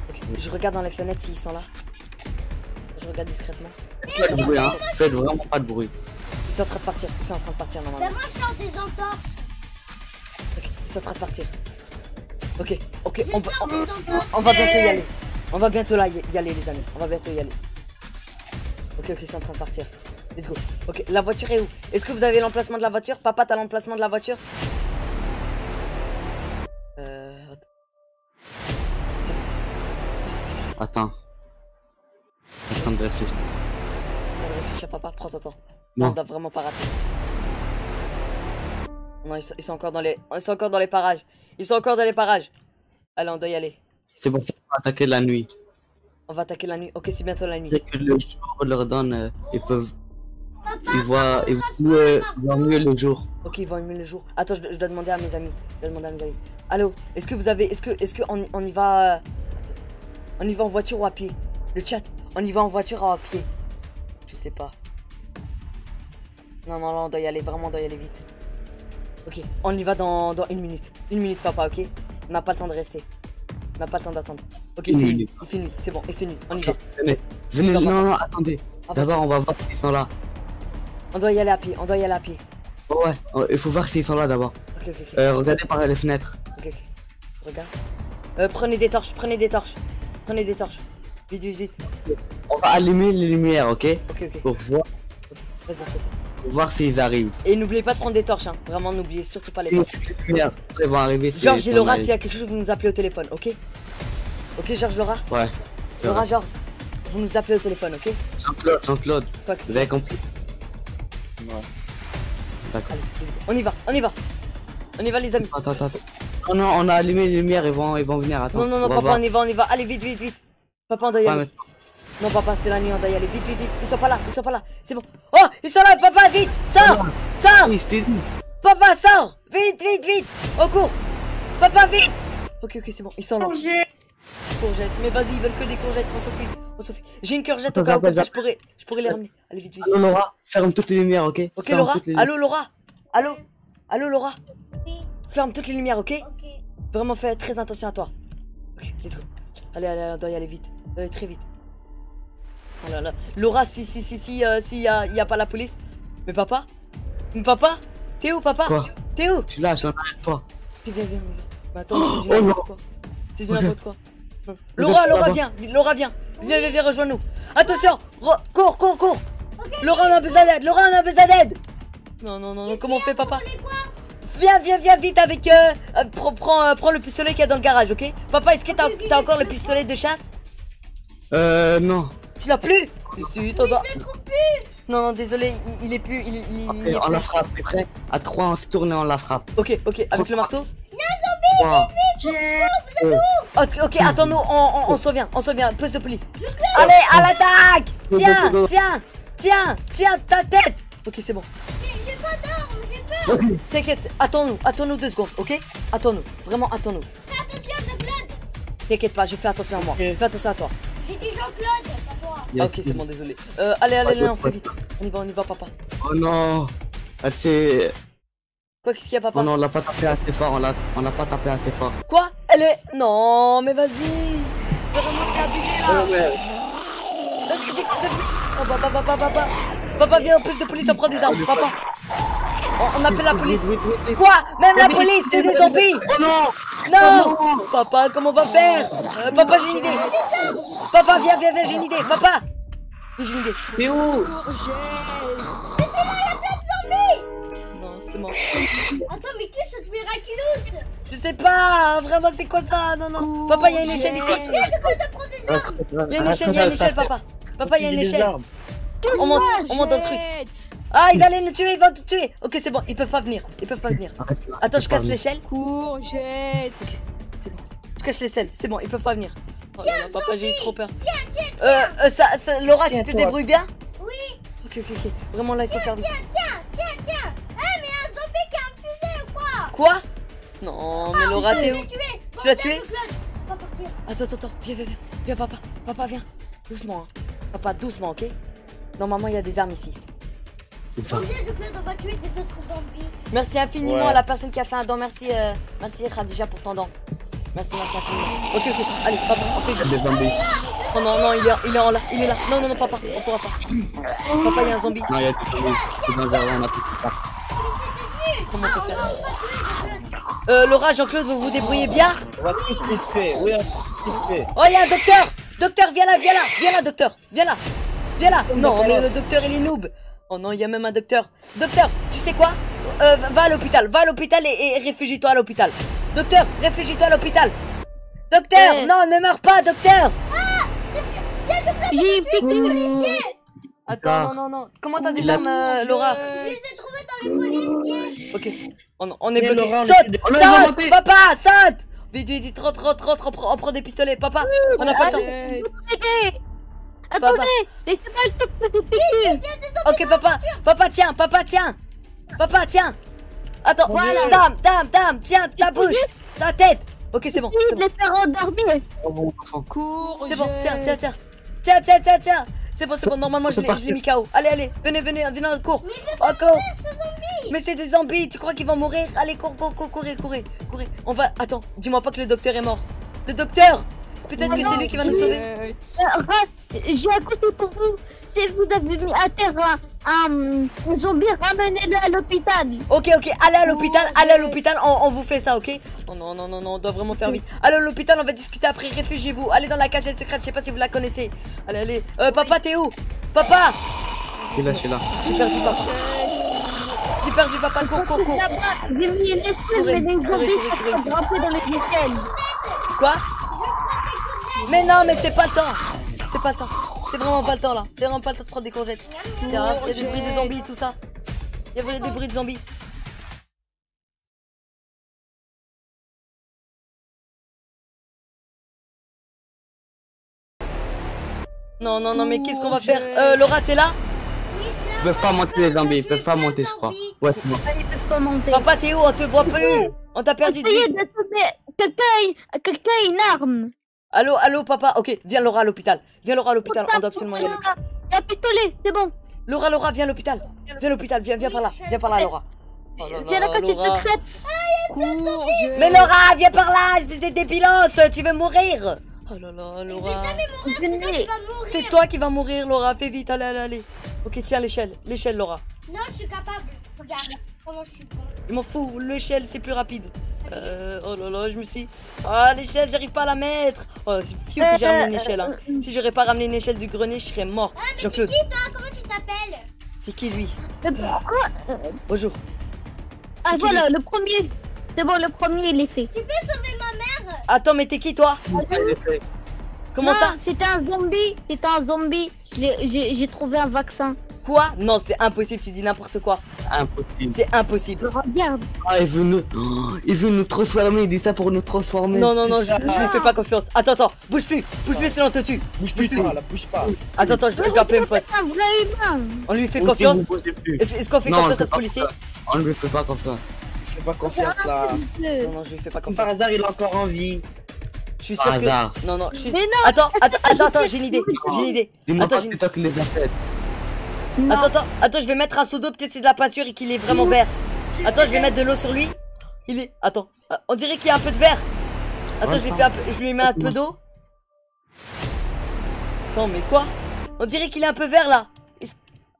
Ok. Je regarde dans les fenêtres s'ils sont là. Je regarde discrètement. Faites du bruit, hein. Faites vraiment pas de bruit. Ils sont en train de partir. Ils sont en train de partir normalement. Moi je sors des entorses. Ok. Ils sont en train de partir. Ok, ok, on va bientôt y aller. On va bientôt y aller, les amis. On va bientôt y aller. Ok, ok, c'est en train de partir. Let's go. Ok, la voiture est où? Est-ce que vous avez l'emplacement de la voiture? Papa, t'as l'emplacement de la voiture? Attends. Attends de réfléchir. Attends de réfléchir, papa. Prends ton temps. On doit vraiment pas rater. Non, ils sont encore dans les parages. Ils sont encore dans les parages. Allez, on doit y aller. C'est pour ça qu'on va attaquer la nuit. On va attaquer la nuit. Ok, c'est bientôt la nuit. Dès que le jour leur donne, ils peuvent. Ils voient mieux le jour. Ok, ils voient mieux le jour. Attends, je dois demander à mes amis. Allô, est-ce que vous avez. Est-ce que on y va. Attends, on y va en voiture ou à pied? Le chat, on y va en voiture ou à pied? Je sais pas. Non, non, non, on doit y aller. Vraiment, on doit y aller vite. Ok, on y va dans une minute. Une minute, papa, ok? On n'a pas le temps de rester. On n'a pas le temps d'attendre. Ok, il fait nuit, c'est bon, il fait nuit. On y va. Venez, non, non, attendez. D'abord, on va voir s'ils sont là. On doit y aller à pied, on doit y aller à pied. Ouais, il faut voir s'ils sont là d'abord. Ok, ok, ok. Regardez par les fenêtres. Ok, ok. Regarde. Prenez des torches, prenez des torches. Prenez des torches. Vite, vite, vite. On va allumer les lumières, ok? Ok, ok. Pour voir. Ok, vas-y, fais ça. Pour voir s'ils arrivent. Et n'oubliez pas de prendre des torches, hein. Vraiment, n'oubliez surtout pas les torches. Ils vont arriver. Georges et Laura, s'il y a quelque chose, vous nous appelez au téléphone, ok? Ok, Georges, Laura? Ouais. Laura, Georges, vous nous appelez au téléphone, ok? Jean-Claude, Jean-Claude. Vous avez compris? Ouais. D'accord. Allez, on y va, on y va. On y va, les amis. Attends, attends, attends. Oh non, on a allumé les lumières, ils vont venir. Attends. Non, non, non, papa, on y va, on y va. Allez, vite, vite, vite. Papa, on doit y aller. Non, papa, c'est la nuit, on doit y aller. Vite, vite, vite. Ils sont pas là, ils sont pas là. C'est bon. Oh, ils sont là, papa, vite. Sors, sors. Papa, sors. Vite, vite, vite. Au cours. Papa, vite. Ok, ok, c'est bon. Ils sont là. Courgettes, mais vas-y, ils veulent que des courgettes, on s'en fout. J'ai une courgette encore, comme ça je pourrais les ramener. Allez, vite. Allô Laura, ferme toutes les lumières, ok? Ok Laura, allô Laura, allô Laura, ferme toutes les lumières, ok? Vraiment fais très attention à toi. Ok, let's go. Allez, on doit y aller vite, allez très vite. Oh là là. Laura, si y a pas la police. Mais papa? Mais papa? T'es où papa? T'es où? Je suis là, je suis en arrière de toi. Viens. Mais attends, c'est du n'importe quoi. C'est du n'importe quoi. Laura, viens, rejoins-nous. Attention, cours. Okay, Laura, on a besoin d'aide, Non, comment on fait, papa? Viens vite avec... prends le pistolet qu'il y a dans le garage, ok? Papa, est-ce que t'as encore le pistolet de chasse? Non. Tu l'as plus? Si, t'en dois... Non, désolé, il est plus... On la frappe, t'es prêt? À 3, on se tourne et on la frappe. Ok, avec le marteau? Non, zombie, vite, vous êtes où? Ok, attends-nous, on s'en vient, poste de police. Allez, à l'attaque! Tiens ta tête! Ok, c'est bon. J'ai pas d'armes, j'ai peur. T'inquiète, attends-nous 2 secondes, ok? Attends-nous, vraiment attends-nous. Fais attention, Jean-Claude. T'inquiète pas, je fais attention à moi, fais attention à toi. J'ai dit Jean-Claude, pas toi. Ok, c'est bon, désolé. Allez, on fait vite. On y va, papa. Oh non, c'est... Quoi, qu'est-ce qu'il y a, papa? Oh non, on l'a pas tapé assez fort, on l'a pas tapé assez fort. Quoi? Elle est... Non, mais vas-y. Vraiment, c'est abusé, là. Vas-y, c'est quoi ce... Oh, papa, viens, police de police, on prend des armes, papa. On appelle la police. Quoi? Même la police, c'est des zombies. Oh non. Non. Papa, comment on va faire? Papa, j'ai une idée. Papa, viens, j'ai une idée. Papa. J'ai une idée. Mais où? Mais c'est là, il y a plein de zombies. C'est mort. Attends, mais qui est cette miraculeuse? Je sais pas, vraiment, c'est quoi ça? Non. Papa, il y a une échelle ici. Il y a une échelle, papa. Papa, il y a une échelle. On monte dans le truc. Ah, ils allaient nous tuer, ils vont nous tuer. Ok, c'est bon, ils peuvent pas venir. Attends, je casse l'échelle. Courgette. C'est bon, je casse l'échelle, c'est bon, ils peuvent pas venir. Oh, non, papa, j'ai eu trop peur. Tiens. Laura, tu te débrouilles bien? Oui. Ok. Vraiment, là, il faut faire vite. Tiens. Quoi? Non, mais Laura, t'es où? Tu l'as tué? Attends, viens, papa, viens. Doucement, hein. Papa, doucement, ok? Normalement, il y a des armes ici. Viens, Jean-Claude, on va tuer des autres zombies. Merci infiniment à la personne qui a fait un don. Merci Khadija pour ton don. Merci infiniment. Ok, allez, papa, on fait des zombies. Oh non, il est là. Non, papa, on pourra pas. Papa, il y a un zombie. Non, il y a des zombies. C'est dangereux, on a tout ça. Comment on peut faire? Laura, Jean-Claude, vous débrouillez bien? On va tout fait. Oh, il y a un docteur! Docteur, viens là, docteur! Viens là! Non, mais le docteur, il est noob! Oh non, il y a même un docteur! Docteur, tu sais quoi? Va à l'hôpital et réfugie-toi à l'hôpital! Docteur, réfugie-toi à l'hôpital! Docteur, non, ne meurs pas, docteur! Ah! J'ai tué les policiers! Attends, non. Comment t'as des armes, Laura? Je les ai trouvées dans les policiers. Ok, on est bloqué. Saute, papa, saute. Vite, rentre, on prend des pistolets. Papa, on n'a pas le temps. Attendez, laissez-moi. Ok, papa, tiens. Papa, tiens. Attends, dame, tiens, ta bouche, ta tête. Ok, c'est bon. Les faire endormir. C'est bon, tiens. C'est bon, normalement je l'ai mis KO. Allez, venez, cours. Mais c'est des zombies, tu crois qu'ils vont mourir? Allez, courez. Attends, dis-moi pas que le docteur est mort. Le docteur? Peut-être que c'est lui qui va nous sauver. J'ai un couteau pour vous. Si vous avez mis à terre un zombie, ramenez-le à l'hôpital. Ok, allez à l'hôpital, on vous fait ça, ok? Non, on doit vraiment faire vite. Allez à l'hôpital, on va discuter après, réfugiez-vous. Allez dans la cagette secrète, je sais pas si vous la connaissez. Allez. Papa, t'es où? Papa! Je suis là. J'ai perdu papa, cours. J'ai mis une espèce de zombie qui grimpe dans les échelles. Quoi? Mais non, mais c'est pas le temps. C'est vraiment pas le temps là. C'est vraiment pas le temps de prendre des courgettes. Il y a des bruits de zombies, tout ça. Il y a des bruits de zombies. Non, mais qu'est-ce qu'on va faire? Laura, t'es là? Ils peuvent pas monter les zombies, ils peuvent pas monter, je crois. Ouais, c'est bon. Ils peuvent pas monter. Papa, t'es où? On te voit plus. On t'a perdu de vue. Quelqu'un a une arme. Allô, allô, papa. Ok, viens, Laura, à l'hôpital. Viens, Laura, à l'hôpital. On doit absolument y aller. Il y a plus de pistolet, c'est bon. Laura, Laura, viens à l'hôpital. Viens à l'hôpital, viens par là. Viens par là, Laura. Viens la cachette secrète. Mais Laura, viens par là, espèce de débilos. Tu veux mourir. Oh là là, Laura. C'est toi qui vas mourir, Laura. Fais vite, allez, allez, allez. Ok, tiens, l'échelle. L'échelle, Laura. Non, je suis capable. Regarde comment je suis bon. Je m'en fous, l'échelle, c'est plus rapide. Oh là là, je me suis... Ah, l'échelle, j'arrive pas à la mettre. Oh, c'est fiou que j'ai ramené une échelle, hein. Si j'aurais pas ramené une échelle du grenier, je serais mort. Ah, Jean-Claude. C'est qui, toi? Comment tu t'appelles? C'est qui, lui? Bonjour. Ah, voilà, lui? Le premier. C'est bon, le premier, il est fait. Tu peux sauver ma mère? Attends, mais t'es qui, toi? Comment non, ça? C'était un zombie. C'était un zombie. J'ai trouvé un vaccin. Quoi? Non, c'est impossible, tu dis n'importe quoi. Impossible. C'est impossible. Regarde. Ah, il veut nous transformer, il dit ça pour nous transformer. Non, non, non, je ne fais pas confiance. Attends, attends, bouge plus, sinon on te tue. Bouge plus. Attends, attends, je dois appeler mon pote. On lui fait confiance. Est-ce qu'on fait confiance à ce policier? On ne lui fait pas confiance. Je fais pas confiance là. Non, non, je lui fais pas confiance. Par hasard, il a encore envie. Je suis sûr que... Non, non, je suis... Attends, attends, attends, j'ai une idée. J'ai une idée. Attends, j'ai une idée. Non. Attends, attends, attends, je vais mettre un seau d'eau, peut-être c'est de la peinture et qu'il est vraiment vert. Attends, je vais mettre de l'eau sur lui. Il est... Attends, on dirait qu'il y a un peu de verre. Attends, je lui, fais un peu... je lui mets un peu d'eau. Attends, mais quoi? On dirait qu'il est un peu vert là. Il...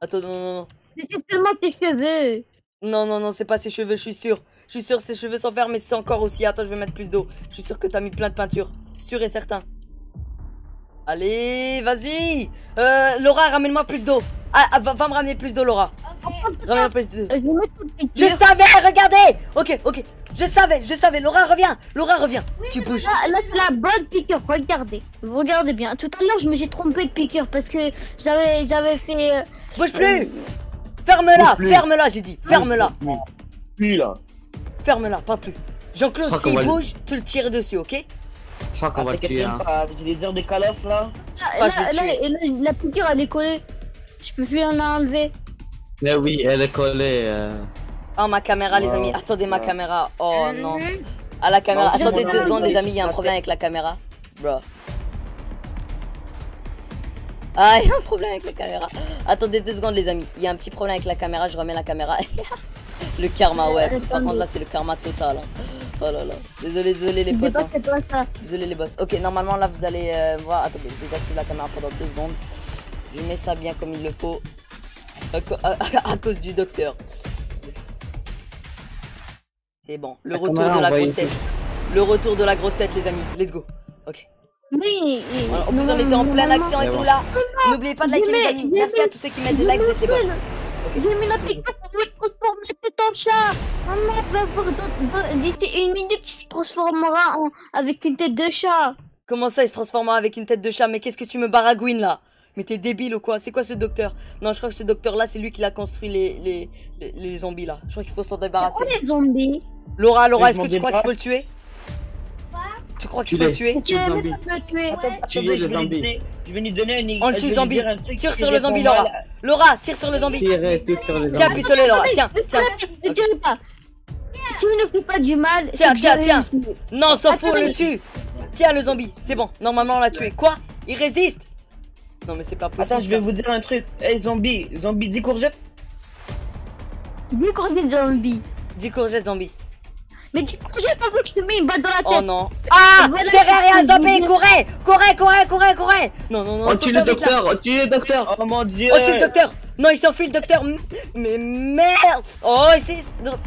Attends, non, non, non. Mais c'est seulement tes cheveux. Non, non, non, c'est pas ses cheveux, je suis sûr. Je suis sûr, ses cheveux sont verts, mais c'est encore aussi. Attends, je vais mettre plus d'eau. Je suis sûr que t'as mis plein de peinture. Sûr et certain. Allez, vas-y. Laura, ramène-moi plus d'eau. Ah, va me ramener plus d'eau, Laura. Okay. Ramène plus d'eau. Je savais, regardez. Ok, ok. Je savais. Laura, reviens. Laura, reviens. Oui, tu bouges. Là, c'est la bonne piqûre. Regardez. Regardez bien. Tout à l'heure, je me suis trompé de piqûre parce que j'avais fait. Bouge plus. Ferme-la. Ferme-la, j'ai dit. Ferme-la. Puis là. Ferme-la, pas plus. Jean-Claude, s'il bouge, tu le tires dessus, ok? Je crois qu'on va le tuer. Avec les heures de Call of là. La piqûre, elle est collée. Je peux plus en enlever. Mais oui, elle est collée. Oh, ma caméra, les amis. Attendez, ma caméra. Oh non. À la caméra. Attendez deux secondes, les amis. Il y a un problème avec la caméra. Bro. Ah, il y a un problème avec la caméra. Attendez deux secondes, les amis. Il y a un petit problème avec la caméra. Je remets la caméra. Le karma, ouais. Par contre, là, c'est le karma total. Hein. Oh là là. Désolé, désolé, les potes. Hein. Désolé, les boss. Ok, normalement, là, vous allez voir. Attendez, désactive la caméra pendant deux secondes. Je mets ça bien comme il le faut à cause du docteur. C'est bon. Le retour de la grosse tête. Le retour de la grosse tête, les amis. Let's go. Ok. Oui. En plus, on était en pleine action et tout là. N'oubliez pas de liker, les amis. Merci à tous ceux qui mettent des likes. Vous êtes les boss. J'ai mis la piqûre pour me transformer. C'était ton chat. Maman va voir d'ici une minute, il se transformera avec une tête de chat. Comment ça, il se transformera avec une tête de chat? Mais qu'est-ce que tu me baragouines là? Mais t'es débile ou quoi? C'est quoi ce docteur? Non, je crois que ce docteur là, c'est lui qui l'a construit les zombies là. Je crois qu'il faut s'en débarrasser. C'est quoi les zombies? Laura, Laura, est-ce que tu crois qu'il faut le tuer? Quoi? Tu crois qu'il faut le tuer? Tu veux le tuer? Tuer le zombie. Je vais lui donner une... On le tue, zombie. Tire sur le zombie, Laura. Laura, tire sur le zombie. Tiens, pistolet, Laura. Tiens, tiens. Ne tire pas. Si on ne fait pas du mal... Tiens, tiens, tiens. Non, s'en fout, le tue. Tiens, le zombie. C'est bon. Normalement, on l'a tué. Quoi? Il résiste? Non mais c'est pas possible. Attends, je vais vous dire un truc. Hey zombie, zombie, 10 courgettes. 10 courgettes zombie. 10 courgettes zombie. Mais 10 courgettes avant que tu mets une balle dans la tête. Oh non. Ah, derrière il y a un zombie, courez, courez, courez, courez, courez. Non, non, non. On tue le docteur, on tue le docteur. Oh mon dieu. On tue le docteur. Non, il s'enfuit le docteur. Mais merde. Oh, ici.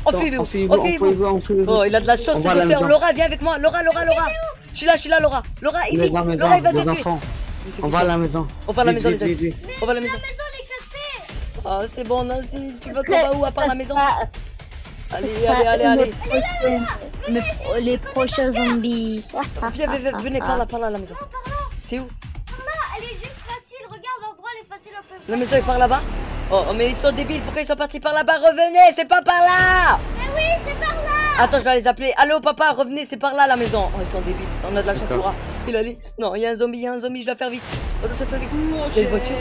Enfuis-vous. Oh, il a de la chance ce docteur. Laura, viens avec moi. Laura, Laura, Laura. Je suis là, Laura. Laura, ici. Laura, il va te tuer. On va à la maison. On va à la maison, les amis. On va à la maison. La maison elle est cassée. Ah, c'est bon, Nancy. Tu veux qu'on va où à part la maison? Allez, allez, allez, allez. Les prochains zombies. Venez par là, la maison. C'est où? Elle est juste facile. Regarde, l'endroit elle est facile un peu. La maison est par là-bas? Oh, mais ils sont débiles. Pourquoi ils sont partis par là-bas? Revenez, c'est pas par là. Mais oui, c'est par là. Attends, je vais les appeler. Allô, papa, revenez, c'est par là la maison. Oh, ils sont débiles. On a de la chance, Laura. Il allait. Non, il y a un zombie, je dois faire vite. Attends, ça fait vite. Il y a une voiture.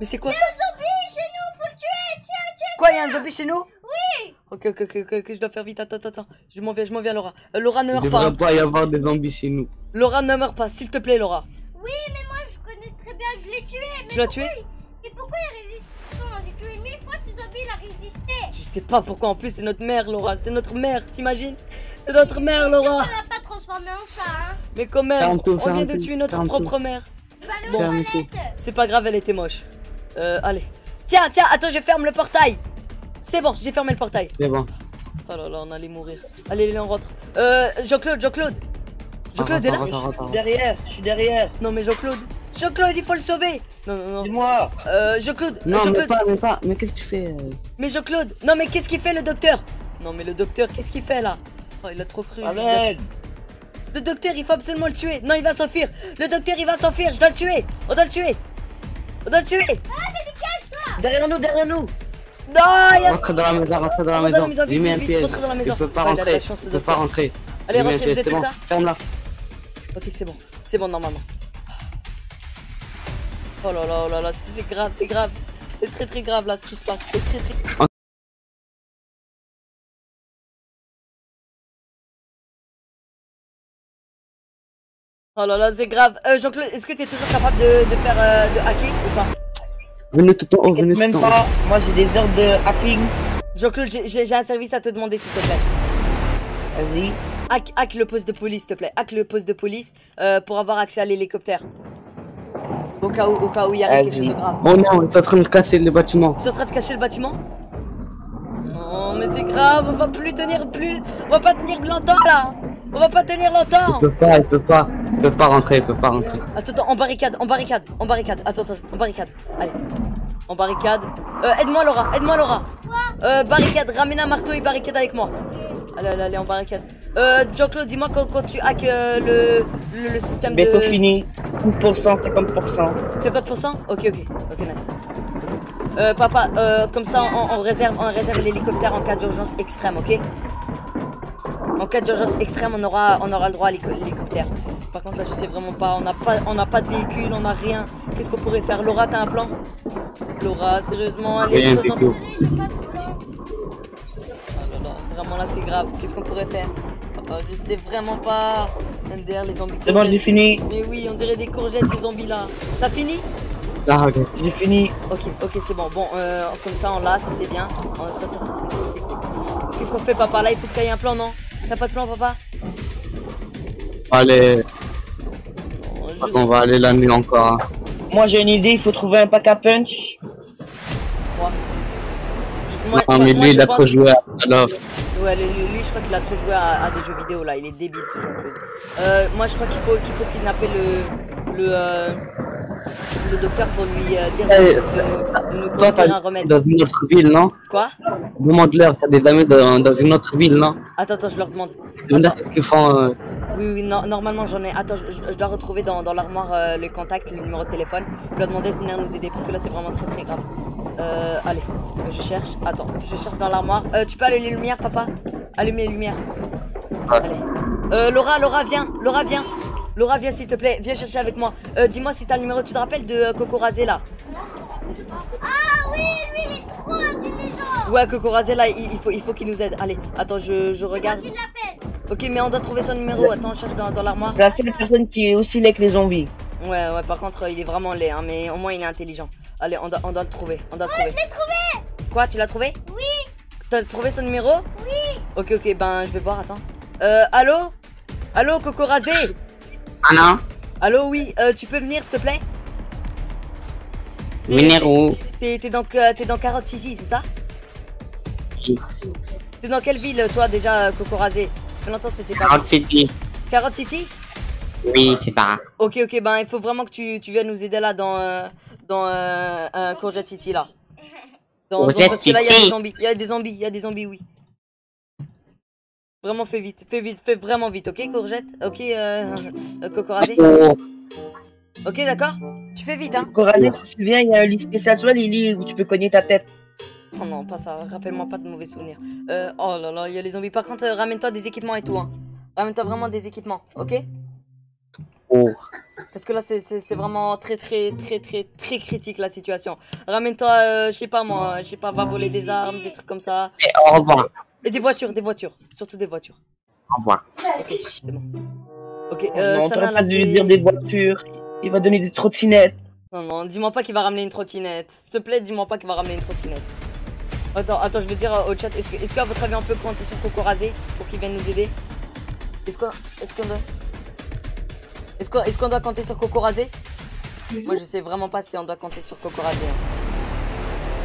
Mais c'est quoi ça? Il y a un zombie chez nous, faut le tuer. Tiens, tiens. Quoi, il y a un zombie chez nous? Oui. Ok, je dois faire vite, attends, je m'en vais à Laura. Laura ne meurt pas. Il ne devrait pas y avoir des zombies chez nous. Laura ne meurt pas, s'il te plaît, Laura. Oui, mais moi je connais très bien, je l'ai tué. Mais tu l'as tué? Mais pourquoi il résiste? J'ai tué 1000 fois ce zombie, il a résisté. Je sais pas pourquoi, en plus c'est notre mère, Laura, c'est notre mère, t'imagines? C'est notre mère, Laura. On l'a pas transformé en chat, hein. Mais quand même, on vient de tuer notre propre mère. Bon, c'est pas grave, elle était moche. Allez. Tiens, attends, je ferme le portail. C'est bon, j'ai fermé le portail. C'est bon. Oh là là, on allait mourir. Allez, on rentre. Jean-Claude est là. Je suis derrière. Non mais Jean-Claude, il faut le sauver. Non. C'est moi. Jean-Claude. Non, mais pas. Mais qu'est-ce que tu fais? Mais Jean-Claude. Non mais qu'est-ce qu'il fait le docteur? Non mais le docteur, qu'est-ce qu'il fait là? Oh, il a trop cru. Amen. Le docteur, il faut absolument le tuer. Non, il va s'enfuir. Le docteur, il va s'enfuir. Je dois le tuer. On doit le tuer. Ah mais dégage-toi. Derrière nous. Non, rentre dans la maison, J'ai mis un piège. Il peut pas rentrer. Il peut pas rentrer. Allez, rentrez, vous êtes tous là. Ferme-la. Ok, c'est bon normalement. Oh là, c'est grave. C'est très très grave là ce qui se passe. C'est très très. Oh là là, c'est grave. Jean-Claude, est-ce que t'es toujours capable de faire de hacker ou pas? Venez tout le temps. Moi j'ai des heures de hacking. Jean-Claude, j'ai un service à te demander s'il te plaît. Vas-y. Hack le poste de police s'il te plaît. Hack le poste de police pour avoir accès à l'hélicoptère. Au cas où il arrive quelque chose de grave. Oh non, ils sont en train de casser le bâtiment. Ils sont en train de casser le bâtiment? Non mais c'est grave, on va plus tenir plus. On va pas tenir longtemps là. Il peut pas rentrer. Attends, en barricade. Allez. En barricade. Aide-moi Laura. Barricade, ramène un marteau et barricade avec moi. Allez, en barricade. Jean-Claude, dis-moi quand tu hack le système de... Béto fini, 50%, 50%. 50%? Ok, nice. Papa, comme ça on réserve l'hélicoptère en cas d'urgence extrême, ok? En cas d'urgence extrême, on aura le droit à l'hélicoptère. Par contre, là, je sais vraiment pas. On n'a pas de véhicule, on n'a rien. Qu'est-ce qu'on pourrait faire? Laura, t'as un plan? Laura, sérieusement, allez, les choses vraiment là, c'est grave. Qu'est-ce qu'on pourrait faire? Je sais vraiment pas. MDR, les zombies. C'est bon, j'ai fini. Mais oui, on dirait des courgettes, ces zombies là. T'as fini? Ah, ok. J'ai fini. Ok, c'est bon. Bon, comme ça, on l'a, ça c'est bien. Ça c'est cool. Qu'est-ce qu'on fait, papa? Là, il faut que t'ailles un plan, non? T'as pas de plan, papa? Allez. On va aller la nuit encore. Hein. Moi j'ai une idée, il faut trouver un pack à punch. Moi, il a trop joué à Call of. Ouais, lui, je crois qu'il a trop joué à des jeux vidéo là. Il est débile ce Jean-Claude. Moi, je crois qu'il faut kidnapper le docteur pour lui dire de nous construire un remède. Dans une autre ville, non? Quoi? Demande-leur, t'as des amis dans une autre ville, non? Attends, je leur demande. Demande-leur qu'est-ce qu'ils font. Oui, non, normalement j'en ai. Attends, je dois retrouver dans l'armoire le contact, le numéro de téléphone. Je leur demander de venir nous aider parce que là c'est vraiment très très grave. Allez, je cherche dans l'armoire. Tu peux allumer les lumières, papa? Allumer les lumières. Ouais. Allez. Laura, viens. Laura, viens s'il te plaît, viens chercher avec moi. Dis-moi si t'as le numéro, tu te rappelles de Coco Rasé là? Ah oui, lui il est trop intelligent. Ouais, Coco Rasé là, il faut qu'il nous aide. Allez, attends, je regarde. Ok, mais on doit trouver son numéro. Attends, on cherche dans l'armoire. C'est la seule personne qui est aussi laid que les zombies. Ouais, par contre, il est vraiment laid, hein, mais au moins il est intelligent. Allez, on doit le trouver. Je l'ai trouvé. Quoi, tu l'as trouvé? Oui. T'as trouvé son numéro? Oui. Ok, ben je vais voir, attends. Allô, Coco Rasé? Anna. Allô, oui, tu peux venir s'il te plaît? Numéro. T'es dans 46 ici, c'est ça? Oui. T'es dans quelle ville toi déjà, Coco Rasé? Longtemps c'était pas. Caillou City. Oui, c'est ça. Ok, ben il faut vraiment que tu viennes nous aider là dans Courgette City là. Parce que là il y a des zombies, oui. Vraiment fais vraiment vite, ok Courgette, ok Coco Rasé. Ok, d'accord. Tu fais vite, hein. Coco Rasé, si tu viens, il y a un lit spécial soit les lits où tu peux cogner ta tête. Oh non, pas ça, rappelle-moi pas de mauvais souvenirs. Oh là là, il y a les zombies. Par contre, ramène-toi des équipements et tout, hein. Ramène-toi vraiment des équipements, ok? Oh. Parce que là, c'est vraiment très critique la situation. Ramène-toi, je sais pas moi, va voler des armes, des trucs comme ça. Et au revoir. Et des voitures, surtout des voitures. Au revoir. Ok, c'est bon. Ok, Sana, là, c'est... dire des voitures, il va donner des trottinettes. Non, non, dis-moi pas qu'il va ramener une trottinette. S'il te plaît, dis-moi pas qu'il va ramener une trottinette. Attends, attends, je veux dire au chat, est-ce qu'à votre avis, on peut compter sur Coco Rasé pour qu'il vienne nous aider? Est-ce qu'on doit compter sur Coco Rasé? Moi je sais vraiment pas si on doit compter sur Coco Rasé.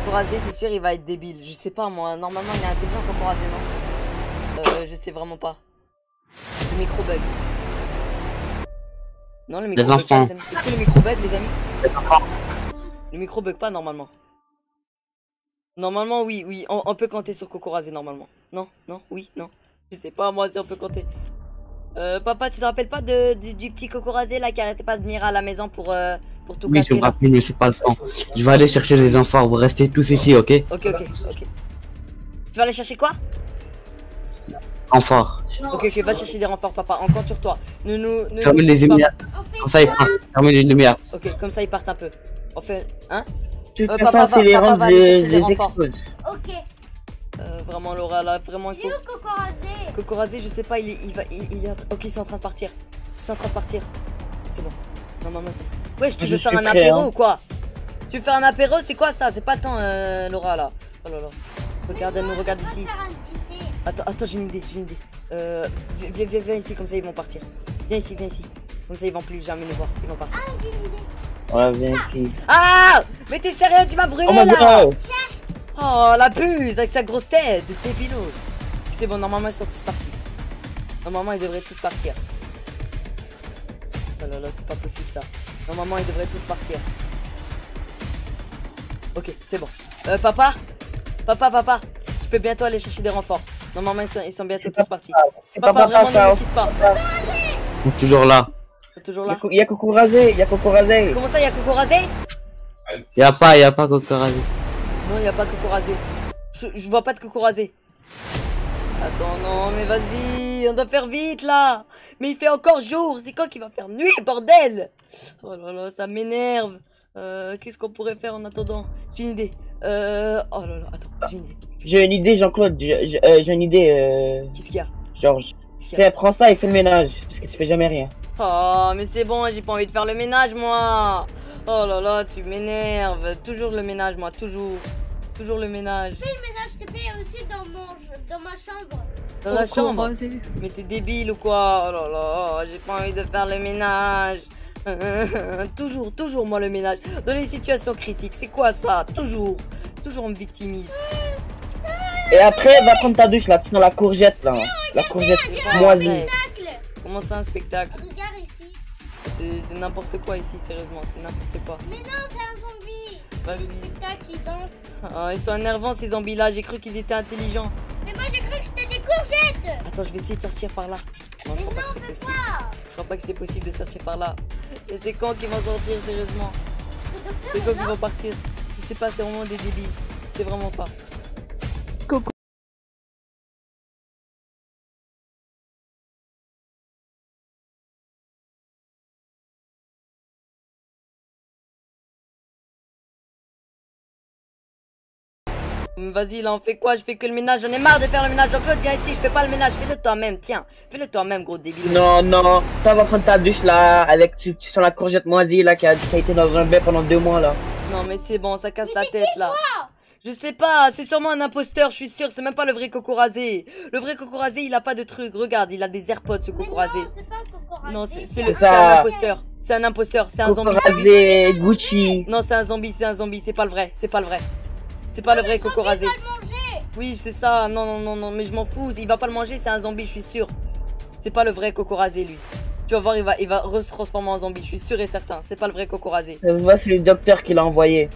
Coco Rasé, c'est sûr il va être débile. Je sais pas moi, normalement il est intelligent Coco Rasé, non? Je sais vraiment pas. Le micro bug. Non, le micro bug. Est-ce que le micro bug, les amis? Le micro bug pas normalement. Normalement oui, oui, on peut compter sur Coco Rasé normalement. Non, non, oui, non. Je sais pas moi si on peut compter. Papa, tu te rappelles pas du petit Coco Rasé là qui arrêtait pas de venir à la maison pour tout casser? Oui, je me rappelle, mais c'est pas le temps. Je vais aller chercher les enfants, vous restez tous ici, ok? Ok, ok, ok. Tu vas aller chercher quoi? Renfort. Ok, ok, va chercher des renforts, papa, on compte sur toi. Fermez les lumières. Comme ça, ils partent. Fermez les lumières. Ok, comme ça, ils partent un peu. On fait. Hein? Papa, papa va aller chercher des renforts. Ok. Vraiment Laura là, vraiment il faut... Coco Rasé. Coco Rasé, je sais pas, ok, ils sont en train de partir. Ils sont en train de partir. C'est bon. Non, maman, c'est... Wesh, tu veux faire un apéro ou quoi? Tu veux faire un apéro? C'est quoi ça? C'est pas le temps, Laura là. Oh là là. Regarde, elle nous regarde ici. Attends, attends, j'ai une idée, j'ai une idée. Viens ici, comme ça ils vont partir. Viens ici, viens ici. Comme ça ils vont plus jamais nous voir, ils vont partir. Ah, j'ai une idée. Ouais, viens ici. Ah! Mais t'es sérieux, tu m'as brûlé là! Oh la puce avec sa grosse tête de débilos. C'est bon, normalement ils sont tous partis. Normalement ils devraient tous partir. Oh là là, c'est pas possible ça. Normalement ils devraient tous partir. Ok, c'est bon. Papa, papa, tu peux bientôt aller chercher des renforts. Normalement ils sont bientôt tous partis. Papa, vraiment ne me quitte pas. Ils sont toujours là. Ils sont toujours là. Il y a Coco Rasé, il y a Coco Rasé. Comment ça il y a Coco Rasé? Il y a pas Coco Rasé. Non, il n'y a pas Coco Rasé. Je vois pas de Coco Rasé. Attends, non, mais vas-y, on doit faire vite là. Mais il fait encore jour, c'est quand qu'il va faire nuit, bordel? Oh là là, ça m'énerve. Qu'est-ce qu'on pourrait faire en attendant? J'ai une idée. Oh là là, attends, j'ai une idée. J'ai une idée, Jean-Claude. J'ai une idée. Qu'est-ce qu'il y a? Georges. Prends ça et fais le ménage, parce que tu fais jamais rien. Oh, mais c'est bon, j'ai pas envie de faire le ménage, moi. Oh là là, tu m'énerves. Toujours le ménage, moi, toujours. Toujours le ménage. Fais le ménage, s'il te plaît, aussi dans ma chambre. Dans la chambre? Mais t'es débile ou quoi? Oh là là, j'ai pas envie de faire le ménage. toujours moi le ménage. Dans les situations critiques, c'est quoi ça? Toujours on me victimise. Et après, va prendre ta douche là, dans la courgette là. La courgette moisie. Comment ça, un spectacle? Regarde ici. C'est n'importe quoi ici, sérieusement, c'est n'importe quoi. Mais non, c'est un zombie. Vas-y. Spectacle, ils dansent. Ah, ils sont énervants ces zombies là, j'ai cru qu'ils étaient intelligents. Mais moi j'ai cru que c'était des courgettes. Attends, je vais essayer de sortir par là. Non, je crois pas que c'est possible. Je crois pas que c'est possible de sortir par là. Et c'est quand qu'ils vont sortir, sérieusement? C'est quand qu'ils vont partir? Je sais pas, c'est vraiment des débiles. C'est vraiment pas. Coco. Vas-y là, on fait quoi? Je fais que le ménage, j'en ai marre de faire le ménage. Jean-Claude, viens ici, je fais pas le ménage, fais-le toi-même, tiens, fais-le toi-même, gros débile. Non, non, toi va prendre ta douche là, avec tu sens la courgette moisie là qui a été dans un bain pendant 2 mois là. Non mais c'est bon, ça casse la tête là. Je sais pas, c'est sûrement un imposteur, je suis sûr, c'est même pas le vrai Coco Rasé. Le vrai Coco Rasé, il a pas de truc, regarde, il a des AirPods ce Coco Rasé. Non, c'est un imposteur, c'est un imposteur, c'est un zombie. Gucci. Non, c'est un zombie, c'est pas le vrai, c'est pas le vrai. C'est pas le vrai Coco Rasé. Oui, c'est ça. Non, non, non, non. Mais je m'en fous. Il va pas le manger. C'est un zombie, je suis sûr. C'est pas le vrai Coco Rasé, lui. Tu vas voir, il va se transformer en zombie. Je suis sûr et certain. C'est pas le vrai Coco Rasé. C'est le docteur qui l'a envoyé.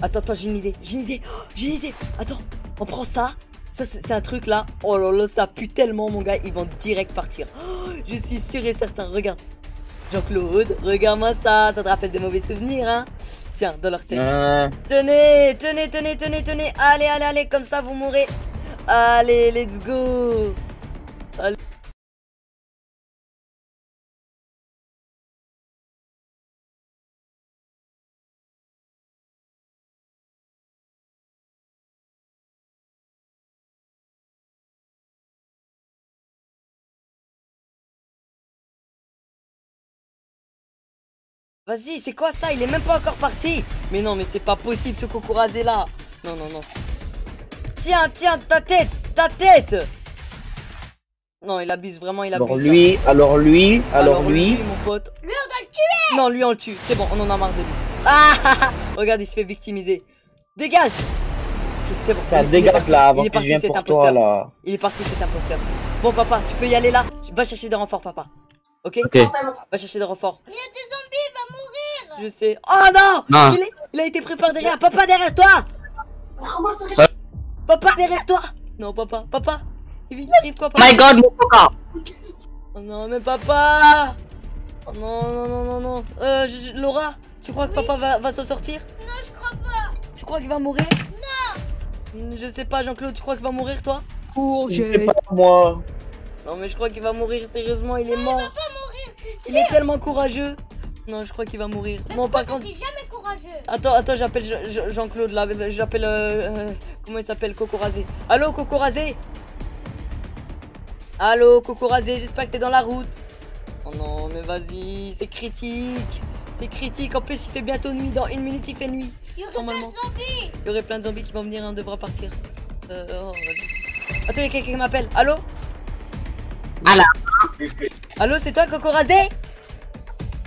Attends, attends, j'ai une idée. J'ai une idée. Oh, j'ai une idée. Attends, on prend ça. Ça, c'est un truc là. Oh là là, ça pue tellement, mon gars. Ils vont direct partir. Oh, je suis sûr et certain. Regarde. Jean-Claude, regarde-moi ça, ça te rappelle des mauvais souvenirs, hein? Tiens, dans leur tête. Tenez, tenez. Allez, allez, allez, comme ça vous mourrez. Allez, let's go. Allez. Vas-y, c'est quoi ça? Il est même pas encore parti. Mais non, mais c'est pas possible, ce coco rasé là. Non, non, non. Tiens, tiens, ta tête, ta tête. Non, il abuse, vraiment, il abuse. Alors lui, mon pote. Lui, on doit le tuer. Non, lui, on le tue. C'est bon, on en a marre de lui. Ah, regarde, il se fait victimiser. Dégage. C'est bon. Ça dégage là. Il est parti, cet imposteur. Il est parti, cet imposteur. Bon, papa, tu peux y aller là. Va chercher des renforts, papa. Ok, va chercher des renforts. Il y a des zombies, il va mourir. Je sais. Oh non, ah. Il a été pris par derrière. Papa, derrière toi. Papa, derrière toi. Non, papa, papa. Il arrive quoi, papa? My God, mon coca. Oh non, mais papa. Oh non, non, non, non, non. Laura, tu crois que papa va s'en sortir? Non, je crois pas. Tu crois qu'il va mourir? Non. Je sais pas, Jean-Claude, tu crois qu'il va mourir, toi? Courgette. Moi. Non, mais je crois qu'il va mourir, sérieusement, il est mort. Il va pas mourir, c'est sûr. Il est tellement courageux. Non, je crois qu'il va mourir. Non, par contre. Il est jamais courageux. Attends, attends, j'appelle Jean-Claude là. J'appelle. Comment il s'appelle? Coco rasé. Allô, Coco rasé? Allô, Coco rasé, j'espère que t'es dans la route. Oh non, mais vas-y, c'est critique. C'est critique. En plus, il fait bientôt nuit. Dans une minute, il fait nuit. Il y aurait plein de zombies. Il y aurait plein de zombies qui vont venir et on devra partir. Attends, il y a quelqu'un qui m'appelle. Allô? Voilà. Allô, c'est toi, Coco rasé?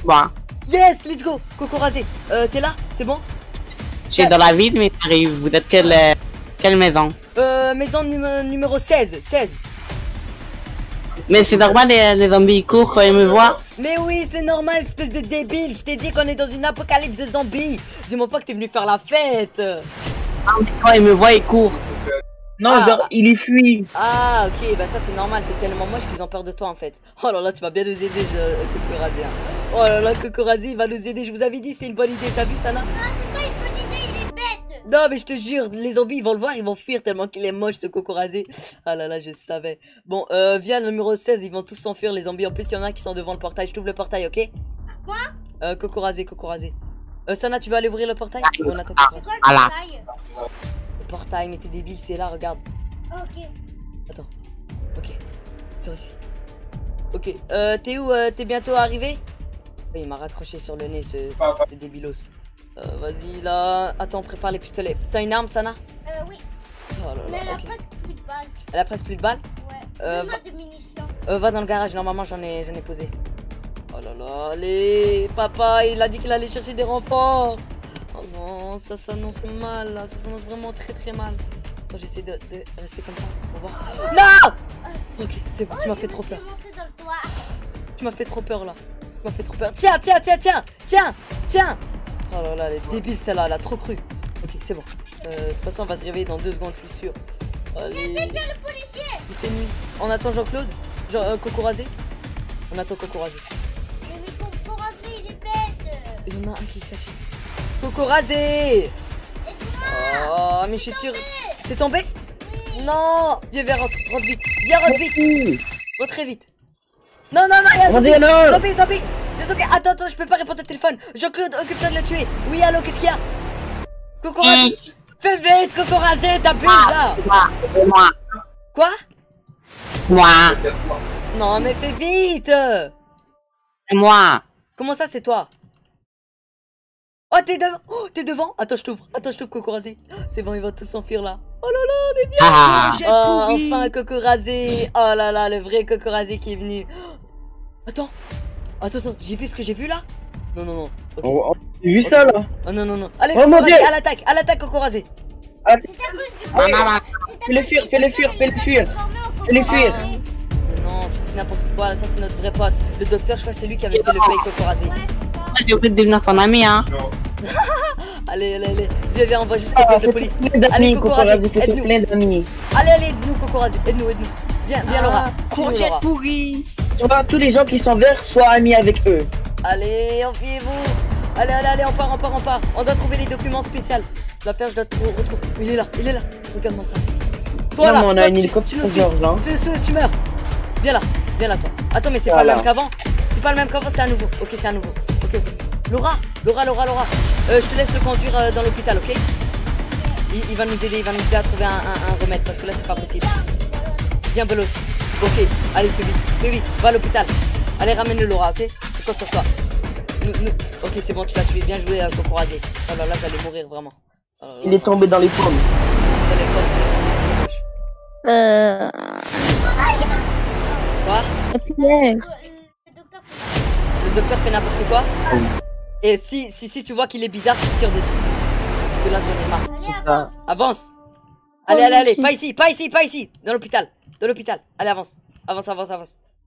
Moi. Yes, let's go, Coco rasé. T'es là? C'est bon? Je suis dans la ville, mais t'arrives. Vous êtes quelle maison? Maison numéro 16. 16. Mais c'est normal, les zombies courent quand ils me voient. Mais oui, c'est normal, espèce de débile. Je t'ai dit qu'on est dans une apocalypse de zombies. Dis-moi pas que t'es venu faire la fête. Ah, mais quand ils me voient, ils courent. Non, ah, genre, il y fuit. Ah, ok, bah ça c'est normal, t'es tellement moche qu'ils ont peur de toi en fait. Oh là là, tu vas bien nous aider, Coco rasé. Hein. Oh là là, Coco rasé, il va nous aider. Je vous avais dit, c'était une bonne idée, t'as vu, Sana? Non, c'est pas une bonne idée, il est bête. Non, mais je te jure, les zombies, ils vont le voir, ils vont fuir tellement qu'il est moche, ce Coco rasé. Ah là là, je savais. Bon, viens, le numéro 16, ils vont tous s'enfuir, les zombies. En plus, il y en a qui sont devant le portail. Je t'ouvre le portail, ok? Quoi? Coco rasé, Coco rasé. Sana, tu vas aller ouvrir le portail? On attend Coco rasé. Voilà. Portail, mais t'es débile, c'est là, regarde. Ok. Attends. Ok. C'est ici. Ok. T'es où? T'es bientôt arrivé? Il m'a raccroché sur le nez, ce débilos. Vas-y, là. Attends, prépare les pistolets. T'as une arme, Sana? Oui. Oh là, mais là, elle a presque plus de balles. Elle a presque plus de balles? Ouais. De munitions. Va dans le garage, normalement, j'en ai posé. Oh là là, allez. Papa, il a dit qu'il allait chercher des renforts. Oh non, ça s'annonce mal là, ça s'annonce vraiment très très mal. Attends, j'essaie de rester comme ça, on va voir. Non ok, c'est bon, tu m'as fait trop peur. Tu m'as fait trop peur là. Tu m'as fait trop peur. Tiens, tiens, tiens, tiens, tiens, tiens. Oh là là, elle est débile celle-là, elle a trop cru. Ok, c'est bon. De toute façon, on va se réveiller dans 2 secondes, je suis sûr. Allez. Tiens, tiens, le policier. Il fait nuit. On attend Jean-Claude, Coco rasé. On attend Coco rasé. Mais Coco rasé, il est bête. Il y en a un qui est caché. Coco rasé! Oh, mais je suis sûre. T'es tombé? Oui. Non! Viens, viens, rentre vite! Viens, rentre vite! Rentre très vite! Non, non, non, il y a zombie! Zombie, zombie! Zombie! Attends, attends, je peux pas répondre au téléphone! Jean-Claude, occupe-toi de le tuer! Oui, allô, qu'est-ce qu'il y a? Coco rasé! Fais vite, Coco rasé, t'abuses là! Moi! Quoi? Moi! Non, mais fais vite! Moi! Comment ça, c'est toi? Oh, t'es devant! Oh, t'es devant! Attends, je t'ouvre! Attends, je t'ouvre, Coco rasé! C'est bon, ils vont tous s'enfuir là! Oh là là, on est bien! Oh, enfin, Coco rasé! Oh là là, le vrai Coco rasé qui est venu! Attends! Attends, attends, j'ai vu ce que j'ai vu là? Non, non, non! Okay. Oh, j'ai vu ça là! Oh non, non, non! Allez, Coco rasé, à l'attaque, Coco rasé! C'est à cause du coup! Fais-les fuir! Fais-les fuir! Non, tu dis n'importe quoi, là, ça c'est notre vrai pote! Le docteur, je crois que c'est lui qui avait fait le fake Coco rasé! J'ai oublié de devenir ton ami, hein. Allez, allez, allez. Viens, viens, on va jusqu'au poste de police. Allez, Coco rasé, aide-nous. Allez, allez, aide-nous, Coco rasé, aide-nous, aide-nous. Viens, viens, Laura. Courgette pourrie. Tu vois, tous les gens qui sont verts, sois amis avec eux. Allez, enfuis-vous. Allez, allez, allez, on part, on part, on part. On doit trouver les documents spéciaux. L'affaire, je dois retrouver. Il est là, il est là. Regarde-moi ça. Toi, là, tu nous suis. Tu meurs. Viens là, toi. Attends, mais c'est pas le même qu'avant. C'est pas le même qu'avant, c'est un nouveau. Ok, c'est un nouveau. Okay, okay. Laura, je te laisse le conduire dans l'hôpital, ok? Il va nous aider à trouver un remède parce que là c'est pas possible. Viens, Belos. Ok, allez, fais vite, va à l'hôpital. Allez, ramène-le, Laura, ok? Je compte sur toi. Ok, c'est bon, tu l'as tué. Bien joué, à Coco rasé. Oh là là, j'allais mourir vraiment. Il est tombé dans les pommes. Quoi? Le docteur fait n'importe quoi. Et si tu vois qu'il est bizarre, tu tires dessus. Parce que là, j'en ai marre. Avance. Allez, allez, allez. Pas ici. Dans l'hôpital. Allez, avance. Avance.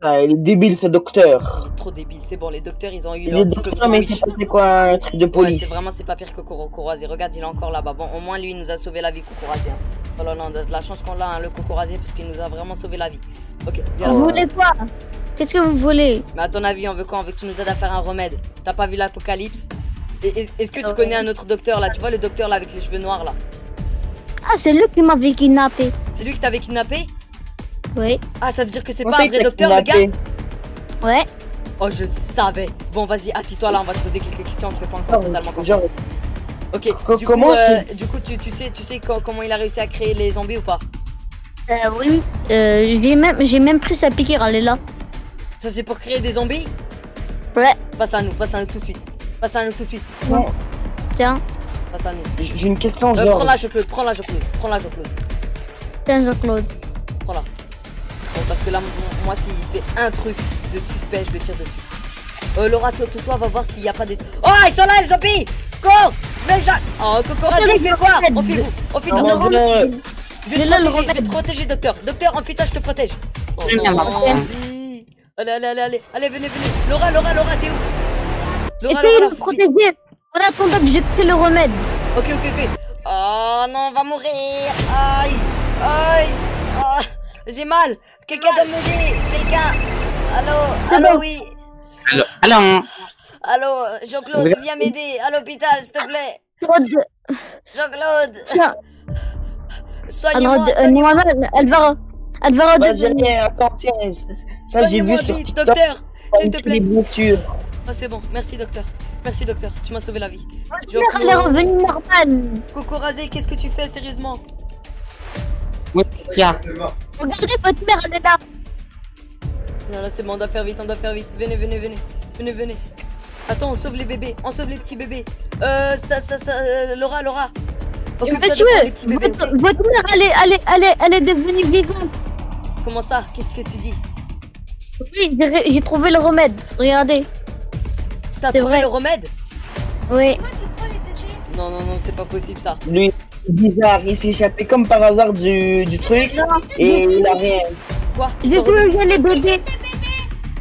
Ah, il est débile ce docteur. Il est trop débile, c'est bon, les docteurs ils ont eu leur petit commission Wish. C'est quoi un truc de police? Ouais, c'est vraiment, c'est pas pire que Coco rasé. Regarde, il est encore là-bas. Bon, au moins lui il nous a sauvé la vie, Coco rasé. Oh là là, on a de la chance qu'on l'a, hein, le Coco rasé, parce qu'il nous a vraiment sauvé la vie. Ok, bien. Vous voulez quoi? Qu'est-ce que vous voulez? Mais à ton avis, on veut quoi? On veut que tu nous aides à faire un remède. T'as pas vu l'apocalypse? Est-ce que tu connais un autre docteur là? Tu vois le docteur là avec les cheveux noirs là? Ah, c'est lui qui m'avait kidnappé. C'est lui qui t'avait kidnappé? Oui. Ah, ça veut dire que c'est pas un vrai docteur, le gars? Ouais. Oh, je savais. Bon, vas-y, assis-toi là, on va te poser quelques questions. Tu fais pas encore totalement confiance. Ok, du coup, tu sais comment il a réussi à créer les zombies ou pas? Oui. J'ai même pris sa piqûre, elle est là. Ça, c'est pour créer des zombies? Ouais. Passe à nous tout de suite. Ouais. Tiens. Passe à nous. J'ai une question, genre. Prends la Jean-Claude. Tiens, Jean-Claude. Prends-la. Bon, parce que là, moi, s'il fait un truc de suspect, je le tire dessus. Laura, toi, va voir s'il n'y a pas des... Oh, ils sont là, les zombies! Go! Mais oh, Coco rasé, il fait quoi? On fuit vous! On fuit vous! Je vais te protéger, docteur! Docteur, en fuitage, je te protège! Oh, vas-y! Allez, venez! Laura, t'es où? Essayez de me protéger! On attend que j'ai pris le remède! Ok! Oh non, on va mourir! Aïe! J'ai mal! Quelqu'un doit m'aider! Quelqu'un! Allô, oui! Allô, Jean-Claude, viens m'aider à l'hôpital, s'il te plaît! Jean-Claude! Soigne-moi! Elle va redevenir consciente! Soigne-moi vite, docteur! S'il te plaît! Oh, c'est bon, merci docteur, tu m'as sauvé la vie! Elle est revenue normale! Coco rasé, qu'est-ce que tu fais sérieusement? Regardez, votre mère, elle est là. Non, là, c'est bon, on doit faire vite. Venez. Attends, on sauve les bébés, on sauve les petits bébés. Laura. Votre mère, elle est devenue vivante. Comment ça? Qu'est-ce que tu dis? Oui, j'ai trouvé le remède, regardez. T'as trouvé le remède? Oui. Non, c'est pas possible, ça. Lui. Bizarre, il s'est échappé comme par hasard du truc et il a rien. Quoi? J'ai pris les bébés.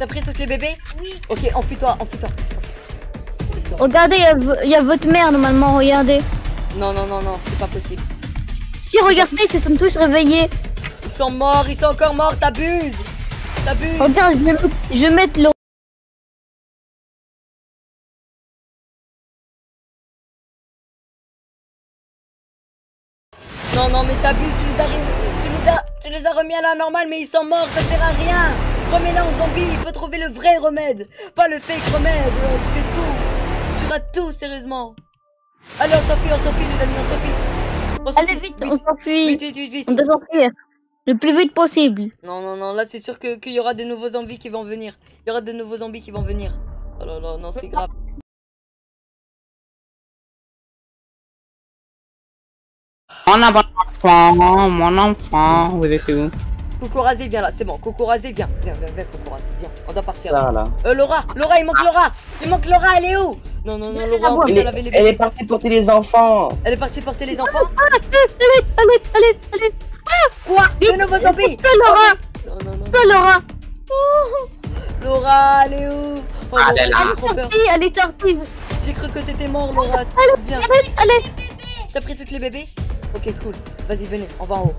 T'as pris toutes les bébés? Oui. Ok, enfuis-toi. Regardez, il y a votre mère normalement, regardez. Non, c'est pas possible. Si, regardez, ils se sont tous réveillés. Ils sont morts, ils sont encore morts, t'abuses. Regarde, je vais mettre l'eau. Non, mais t'abuses, tu les as remis à la normale, mais ils sont morts, ça sert à rien. Remets-les en zombie, il faut trouver le vrai remède, pas le fake remède. Tu fais tout, tu rates tout, sérieusement. Allez, on s'enfuit, les amis, Allez, vite, on s'enfuit. Vite. On doit s'enfuir le plus vite possible. Non, là, c'est sûr qu'il y aura des nouveaux zombies qui vont venir. Oh là là, non, c'est grave. Mon enfant, vous êtes où? Coco rasé, viens là, c'est bon, viens, Coco rasé, viens, on doit partir là. Laura, il manque Laura, elle est où? Non, Laura, on peut laver les bébés. Elle est partie porter les enfants. Allez. Quoi? De nouveaux zombies? Non, Laura. Laura, elle est où? Oh, elle est sortie. J'ai cru que t'étais mort, Laura, viens. Allez. T'as pris toutes les bébés? Ok, cool. Vas-y, venez, on va en haut.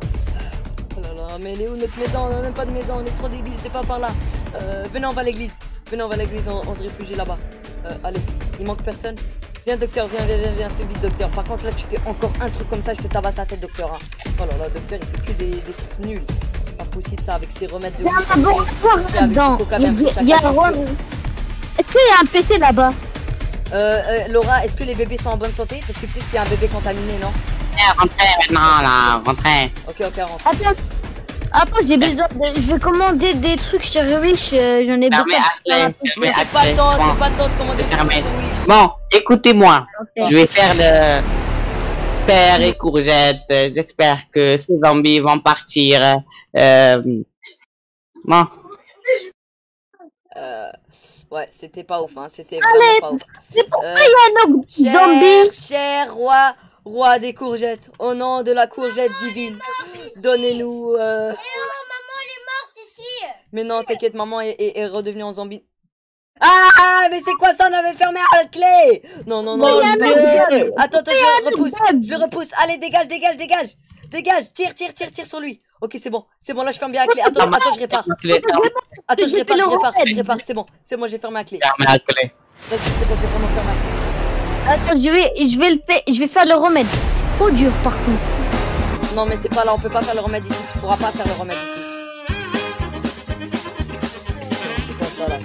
Oh là là, mais elle est où notre maison? On n'a même pas de maison, on est trop débiles, c'est pas par là. Venez, on va à l'église, on se réfugie là-bas. Allez, il manque personne. Viens, docteur, viens, fais vite, docteur. Par contre, là, tu fais encore un truc comme ça, je te tabasse la tête, docteur. Hein. Oh là là, docteur, il fait que des trucs nuls. Pas possible, ça, avec ses remèdes de... Est-ce qu'il y a un PC là-bas? Laura, est-ce que les bébés sont en bonne santé? Parce que peut-être qu'il y a un bébé contaminé, non? Rentrez maintenant, là, rentrez. Ok, rentre. Attends, Après, j'ai besoin de... Je vais commander des trucs chez Wish, j'en ai beaucoup. Mais c'est pas le temps, c'est pas le temps de commander des trucs chez Wish. Bon, écoutez-moi, je vais faire le... Père et Courgette, j'espère que ces zombies vont partir. Bon. Ouais, c'était pas ouf, hein, c'était vraiment pas ouf. C'est pourquoi il y a un autre zombie. Cher roi, roi des courgettes, au nom de la courgette divine, donnez-nous... Eh oh, maman, elle est morte ici. Mais non, t'inquiète, maman est redevenue en zombie. Ah, mais c'est quoi ça? On avait fermé à la clé. Non, non, non. Attends, je le repousse. Je le repousse. Allez, dégage, dégage, dégage. Dégage, tire, tire, tire, tire sur lui. Ok, c'est bon. C'est bon, là, je ferme bien la clé. Attends, attends, je répare. Attends, je répare. C'est bon. C'est bon, j'ai fermé la clé. Ferme la clé. Vas-y, c'est bon, j'ai vraiment fermé la clé. Attends, je vais faire le remède. Trop dur, par contre. Non, mais c'est pas là. On peut pas faire le remède ici. Tu pourras pas faire le remède ici. C'est quoi ça, là?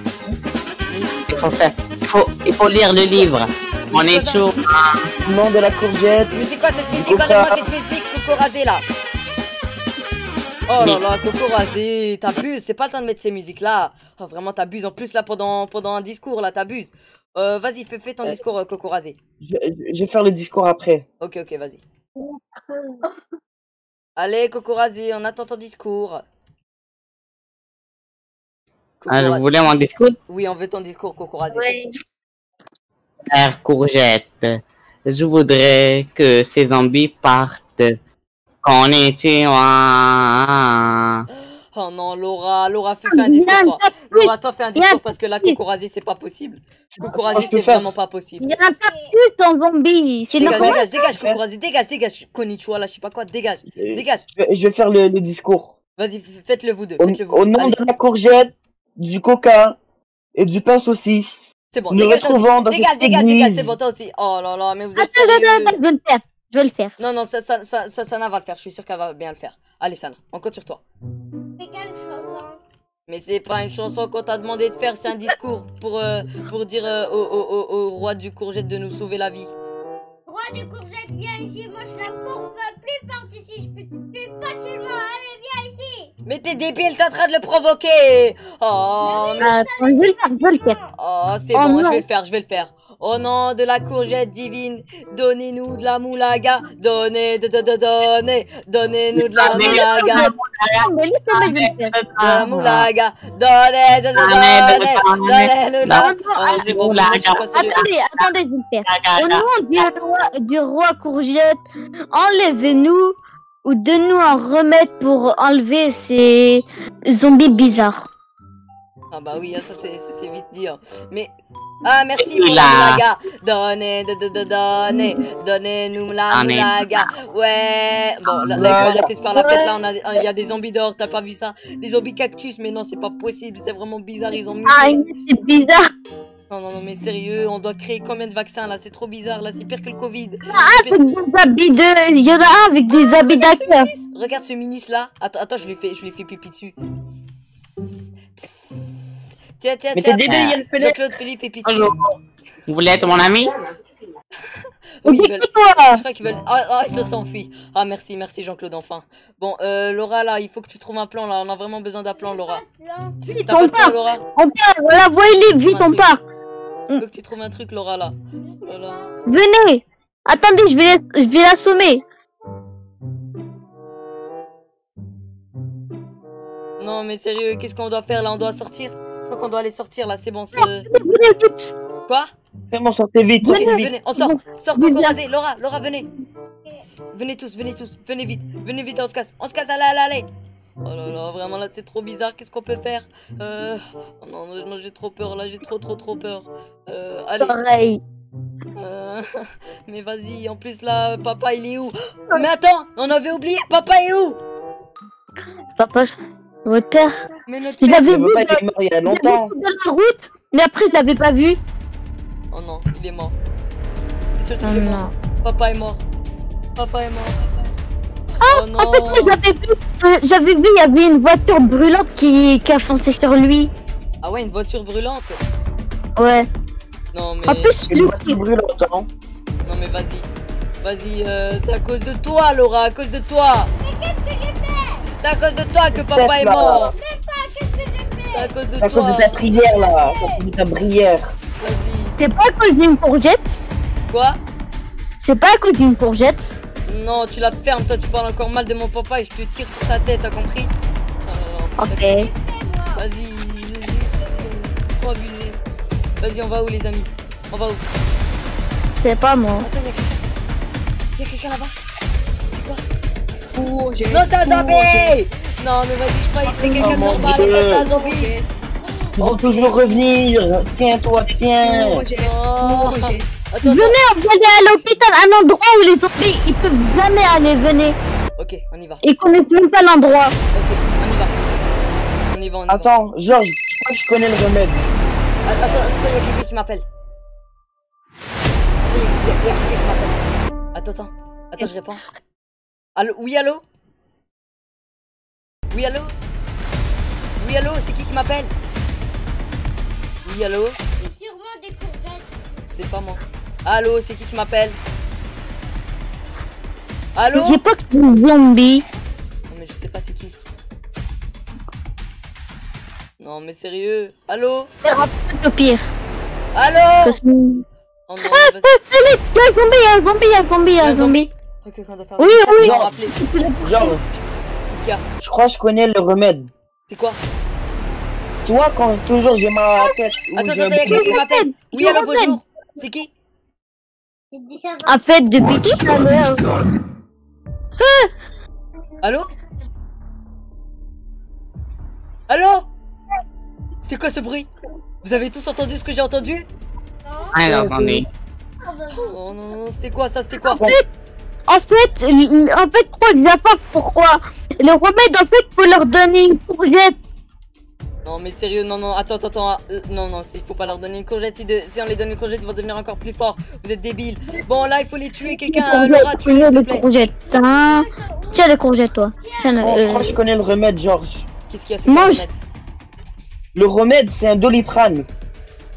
Il faut lire le livre. On est chaud. Nom de la courgette. Mais c'est quoi cette musique? Connais-moi cette musique, Coco rasé là. Oh là là, Coco rasé, t'abuses. C'est pas le temps de mettre ces musiques là. Oh, vraiment, t'abuses. En plus là, pendant un discours là, t'abuses. Vas-y, fais ton discours, Coco rasé. Je vais faire le discours après. Ok, ok, vas-y. Allez, Coco rasé, on attend ton discours. Alors, vous voulez mon discours? Oui, on veut ton discours, Coco rasé. Oui. Père Courgette, je voudrais que ces zombies partent. On était... Oh non, Laura, fais un discours, toi. Laura, toi, fais un discours, parce que là, Coco rasé, c'est pas possible. Coco rasé, c'est vraiment pas possible. Il y en a pas plus en zombie. Dégage, dégage, Coco rasé, dégage. Konnichiwa, là, je sais pas quoi, dégage. Je vais faire le discours. Vas-y, faites-le vous deux. Au nom de la courgette, du coca et du pain saucisse. C'est bon, dégage, c'est bon, toi aussi. Oh là là, mais vous êtes sérieux. Attends, je vais le faire. Non, non, Sana va le faire, je suis sûr qu'elle va bien le faire. Allez, Sana, on compte sur toi. Fais une chanson. Mais c'est pas une chanson qu'on t'a demandé de faire, c'est un discours pour dire au roi du courgette de nous sauver la vie. Roi du courgette, viens ici, moi je la courbe plus forte ici, je peux plus facilement, allez, viens ici. Mais t'es débile, t'es en train de le provoquer. Oh, je vais le faire. Oh, c'est bon, je vais le faire. Au nom de la courgette divine, donnez-nous de la moulaga. Donnez-nous de la moulaga. Attendez, je vais le faire. Au nom du roi courgette, enlevez-nous ou donne-nous un remède pour enlever ces zombies bizarres. Ah bah oui, ça c'est vite dit. Mais... Ah, merci pour la moulaga. Donnez-nous la moulaga. Ouais. Bon, là, il faut arrêter de faire la fête. Là, il y a des zombies dehors. T'as pas vu ça? Des zombies cactus. Mais non, c'est pas possible. C'est vraiment bizarre. Ils ont mis... Ah, c'est bizarre. Non, non, non, mais sérieux, on doit créer combien de vaccins là? C'est trop bizarre là, c'est pire que le Covid. Il y en a un avec des habits d'acteur. Regarde ce Minus là. Attends, je lui fais pipi dessus. Tiens. Jean-Claude Philippe et Piti. Vous voulez être mon ami? Oui, je crois qu'ils veulent. Ah, ils se sont enfuis. Ah, merci Jean-Claude, enfin. Bon, Laura, là, il faut que tu trouves un plan, là. On a vraiment besoin d'un plan, Laura. Vite, on part. Voilà, voyez-les, vite, on part. Il faut que tu trouves un truc, Laura, là. Voilà. Venez. Attendez, je vais l'assommer. Non, mais sérieux, qu'est-ce qu'on doit faire, là? On doit sortir. Je crois qu'on doit aller sortir là, c'est bon. Quoi? Vraiment, sortez vite. Okay, venez, on sort. Coco rasé, Laura, venez. Venez tous, venez vite, on se casse, allez. Oh là là, vraiment là, c'est trop bizarre, qu'est-ce qu'on peut faire? Oh non, j'ai trop peur là, j'ai trop peur. Allez. Pareil. Mais vas-y, en plus là, papa il est où? Mais attends, on avait oublié, papa est où? Papa, votre père. Mais notre père, je l'avais vu il y a longtemps. Dans la route, mais après je l'avais pas vu. Oh non, il est mort. Surtout il est mort. Papa est mort. Ah, oh non. En fait, j'avais vu, il y avait une voiture brûlante qui a foncé sur lui. Ah ouais, une voiture brûlante. Ouais. Non mais. En plus, une voiture brûlante. Non mais vas-y, c'est à cause de toi, Laura, à cause de toi. Mais qu'est-ce que j'ai fait? C'est à cause de toi que papa est mort. Qu'est-ce que j'ai fait? C'est à cause de toi. C'est à cause de ta prière là. C'est ta prière. Vas-y. C'est pas à cause d'une courgette? Quoi? C'est pas à cause d'une courgette? Non, tu la fermes, toi tu parles encore mal de mon papa et je te tire sur ta tête, t'as compris? Ok. Vas-y, c'est trop abusé. Vas-y, on va où les amis? On va où? C'est pas moi. Attends, y'a quelqu'un là-bas? C'est quoi? Courgette. Non, c'est un zombie! Non, mais vas-y, je crois que c'était quelqu'un de normal, mais c'est un zombie. On peut toujours revenir. Tiens-toi, tiens. Courgette. Attends, venez, on peut aller à l'hôpital, un endroit où les zombies ils peuvent jamais aller, venez. Ok, on y va. Ils connaissent même pas l'endroit. Ok, on y va. On y va, on y va. Attends, Georges, je crois que je connais le remède. Attends, attends, y'a quelqu'un qui m'appelle. Attends, attends, attends, je réponds. Allô, oui, allô? Oui, allô? Oui, allô, c'est qui m'appelle? Oui, allô? C'est sûrement des courgettes. C'est pas moi. Allô, c'est qui m'appelle? Allô? J'ai pas que c'est un zombie. Non mais je sais pas c'est qui. Non mais sérieux. Allô? C'est le pire. Allô? Oh non, allez, y'a un zombie. Ok, on doit faire. Oui, oui. Genre, qu'est-ce qu'il y a? Je crois que je connais le remède. C'est quoi? Tu vois quand toujours j'ai ma tête. Attends, attends, y'a quelqu'un qui m'appelle. Oui, allô, bonjour. C'est qui? En fait, depuis tout à l'heure. Allô? Allô? C'était quoi ce bruit? Vous avez tous entendu ce que j'ai entendu? Alors, on est. Oh non, non, c'était quoi ça? C'était quoi? En fait, quoi, il n'y a pas pourquoi. Le remède, en fait, faut leur donner une courgette. Non, mais sérieux, non, non, attends, attends, attends. Non, non, il faut pas leur donner une courgette. Si on les donne une courgette, ils vont devenir encore plus forts. Vous êtes débiles. Bon, là, il faut les tuer. Quelqu'un, Laura, tu les courgettes. Hein. Tiens, les courgettes, toi. Tiens, moi, je connais le remède, Georges. Qu'est-ce qu'il y a? C'est quoi le remède? C'est un doliprane.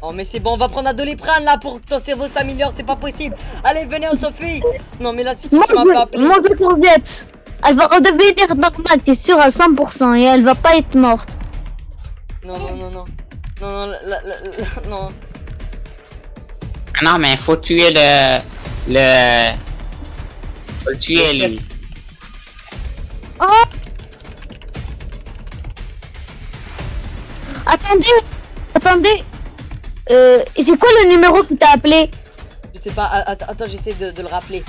Oh mais c'est bon, on va prendre un doliprane là pour que ton cerveau s'améliore, c'est pas possible. Allez, venez, on s'enfuit. Non mais là, si tu m'as pas appelé. Mange la courgette. Elle va redevenir normale, t'es sûr à 100% et elle va pas être morte. Non, non, non, non. Non, non, non. Non mais faut tuer le... Faut le tuer lui. Oh. Attendez. Attendez. C'est quoi le numéro que t'as appelé? Je sais pas, attends, j'essaie de le rappeler.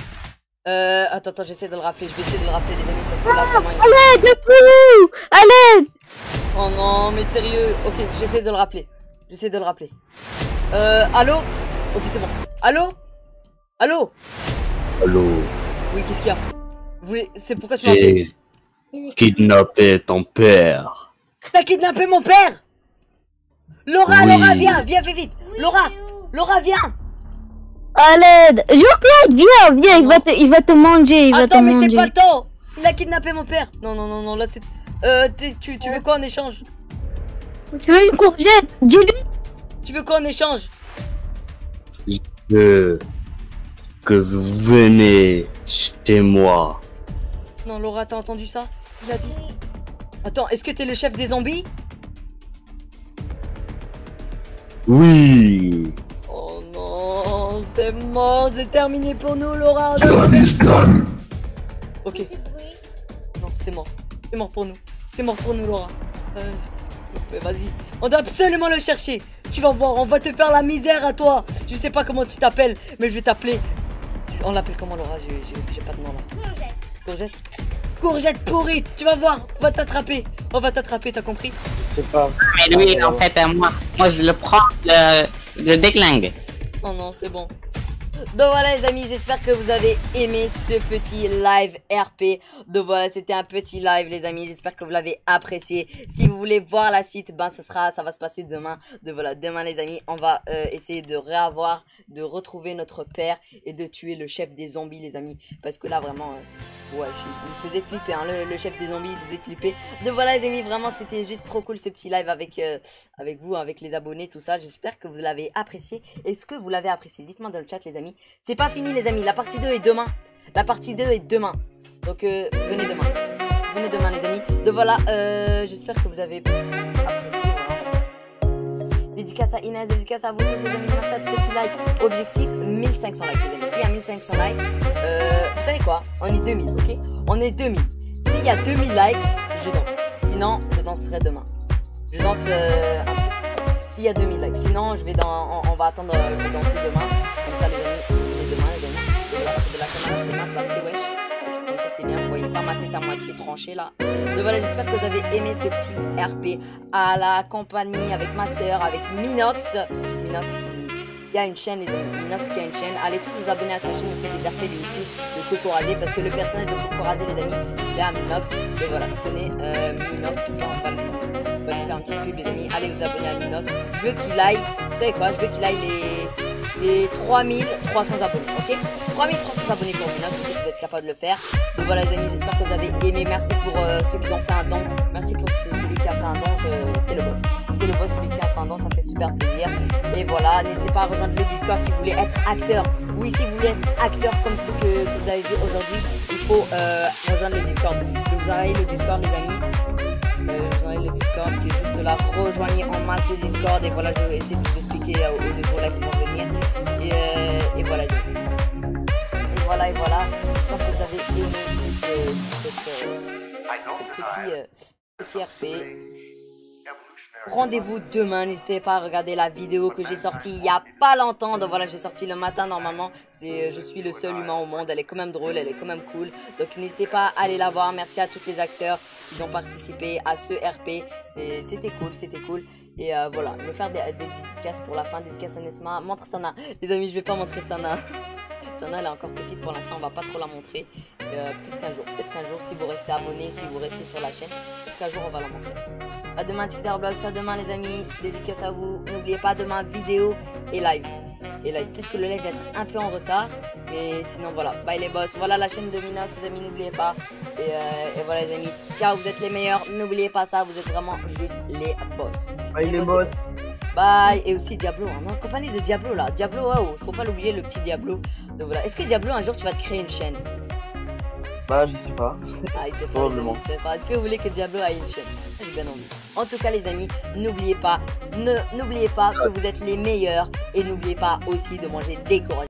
Attends, j'essaie de le rappeler, je vais essayer de le rappeler les amis parce que là vraiment... Allez, debout! Allez! Oh non, mais sérieux. Ok, j'essaie de le rappeler. J'essaie de le rappeler. Allô? Ok, c'est bon. Allô? Allô? Allô? Oui, qu'est-ce qu'il y a? C'est pourquoi tu m'as appelé? J'ai kidnappé ton père. T'as kidnappé mon père? Laura, oui. Laura, viens, fais vite. Oui, Laura, viens. À l'aide. Jean-Claude, viens, il va te manger. Attends, mais c'est pas le temps. Il a kidnappé mon père. Non, non, non, non, là c'est... tu veux quoi en échange? Tu veux une courgette, dis-lui. Tu veux quoi en échange? Je veux que vous venez chez moi. Non, Laura, t'as entendu ça? Il a dit. Attends, est-ce que t'es le chef des zombies? Oui. Oh non, c'est mort, c'est terminé pour nous, Laura. Ok. Non, c'est mort. C'est mort pour nous. C'est mort pour nous, Laura. Vas-y. On doit absolument le chercher. Tu vas voir, on va te faire la misère à toi. Je sais pas comment tu t'appelles, mais je vais t'appeler. On l'appelle comment, Laura? J'ai pas de nom là. Courgette. Courgette pourrie. Tu vas voir, on va t'attraper. On va t'attraper, t'as compris? Pas. Mais lui, en fait, moi je le prends, le déglingue. Oh non, c'est bon. Donc voilà les amis, j'espère que vous avez aimé ce petit live RP. Donc voilà, c'était un petit live les amis, j'espère que vous l'avez apprécié. Si vous voulez voir la suite, ben ça va se passer demain. Donc voilà, demain les amis, on va essayer de retrouver notre père et de tuer le chef des zombies les amis. Parce que là vraiment, ouais, il faisait flipper, hein, le chef des zombies, il faisait flipper. Donc voilà les amis, vraiment c'était juste trop cool ce petit live avec vous, avec les abonnés, tout ça. J'espère que vous l'avez apprécié. Est-ce que vous l'avez apprécié? Dites-moi dans le chat les amis. C'est pas fini les amis, la partie 2 est demain. La partie 2 est demain. Donc venez demain. revenez demain les amis. Donc voilà, j'espère que vous avez apprécié. Dédicace à Inès, dédicace à vous tous les amis, merci à tous ceux qui like. Objectif 1500 likes les amis. S'il y a 1500 likes, vous savez quoi, on est 2000, ok? On est 2000. S'il y a 2000 likes, je danse. Sinon, je danserai demain. Je danse après. S'il y a 2000 likes, sinon je vais dans, on va attendre, je vais danser demain. Comme ça les amis, on est demain les amis. De la caméra, de ma place, wesh. Comme ça c'est bien, vous voyez pas ma tête à moitié tranchée là. Donc voilà, j'espère que vous avez aimé ce petit RP à la compagnie avec ma soeur, avec Minox. Minox qui a une chaîne les amis, Minox qui a une chaîne. Allez tous vous abonner à sa chaîne, il fait des RP lui aussi de Coco Rasé, parce que le personnage de Coco Rasé les amis, il a Minox. Donc voilà, tenez Minox, on va lui faire un petit clip les amis, allez vous abonner à Minox. Je veux qu'il aille, vous savez quoi, je veux qu'il aille les 3300 abonnés, ok? 3300 abonnés pour Minox, si vous êtes capable de le faire. Donc voilà les amis, j'espère que vous avez aimé. Merci pour ceux qui ont fait un don. Merci pour celui qui a fait un don. T'es le boss. T'es le boss, celui qui a fait un don, ça fait super plaisir. Et voilà, n'hésitez pas à rejoindre le Discord si vous voulez être acteur. Oui, si vous voulez être acteur comme ceux que vous avez vu aujourd'hui, il faut rejoindre le Discord. Je vous envoie le Discord les amis. Je vous envoie le Discord qui est juste là. Rejoignez en masse le Discord. Et voilà, je vais essayer de vous expliquer aux deux gros là qui vont venir. Et voilà. Voilà, et voilà, j'espère que vous avez aimé ce petit RP. Rendez-vous demain, n'hésitez pas à regarder la vidéo que j'ai sortie il n'y a pas longtemps. Donc voilà, j'ai sorti le matin normalement, je suis le seul humain au monde, elle est quand même drôle, elle est quand même cool. Donc n'hésitez pas à aller la voir, merci à tous les acteurs qui ont participé à ce RP. C'était cool, c'était cool. Et voilà, je vais faire des dédicaces pour la fin, dédicaces à Nesma. Montre Sana, les amis, je vais pas montrer Sana. Sana elle est encore petite pour l'instant, on va pas trop la montrer. Peut-être qu'un jour, si vous restez abonné, si vous restez sur la chaîne, peut-être qu'un jour on va la montrer. À demain TikTok, Roblox, à demain les amis, dédicace à vous. N'oubliez pas demain vidéo et live. Peut-être que le live va être un peu en retard, mais sinon voilà, bye les boss. Voilà la chaîne de Minox les amis, n'oubliez pas. Et voilà les amis, ciao, vous êtes les meilleurs, n'oubliez pas ça, vous êtes vraiment juste les boss. Bye les boss. Bye, et aussi Diablo, on est en compagnie de Diablo là, Diablo, waouh, faut pas l'oublier le petit Diablo. Donc voilà, est-ce que Diablo un jour tu vas te créer une chaîne? Bah je sais pas. Ah il sait pas, il sait pas. Est-ce que vous voulez que Diablo ait une chaîne? J'ai bien envie. En tout cas les amis, n'oubliez pas que vous êtes les meilleurs et n'oubliez pas aussi de manger des courgettes.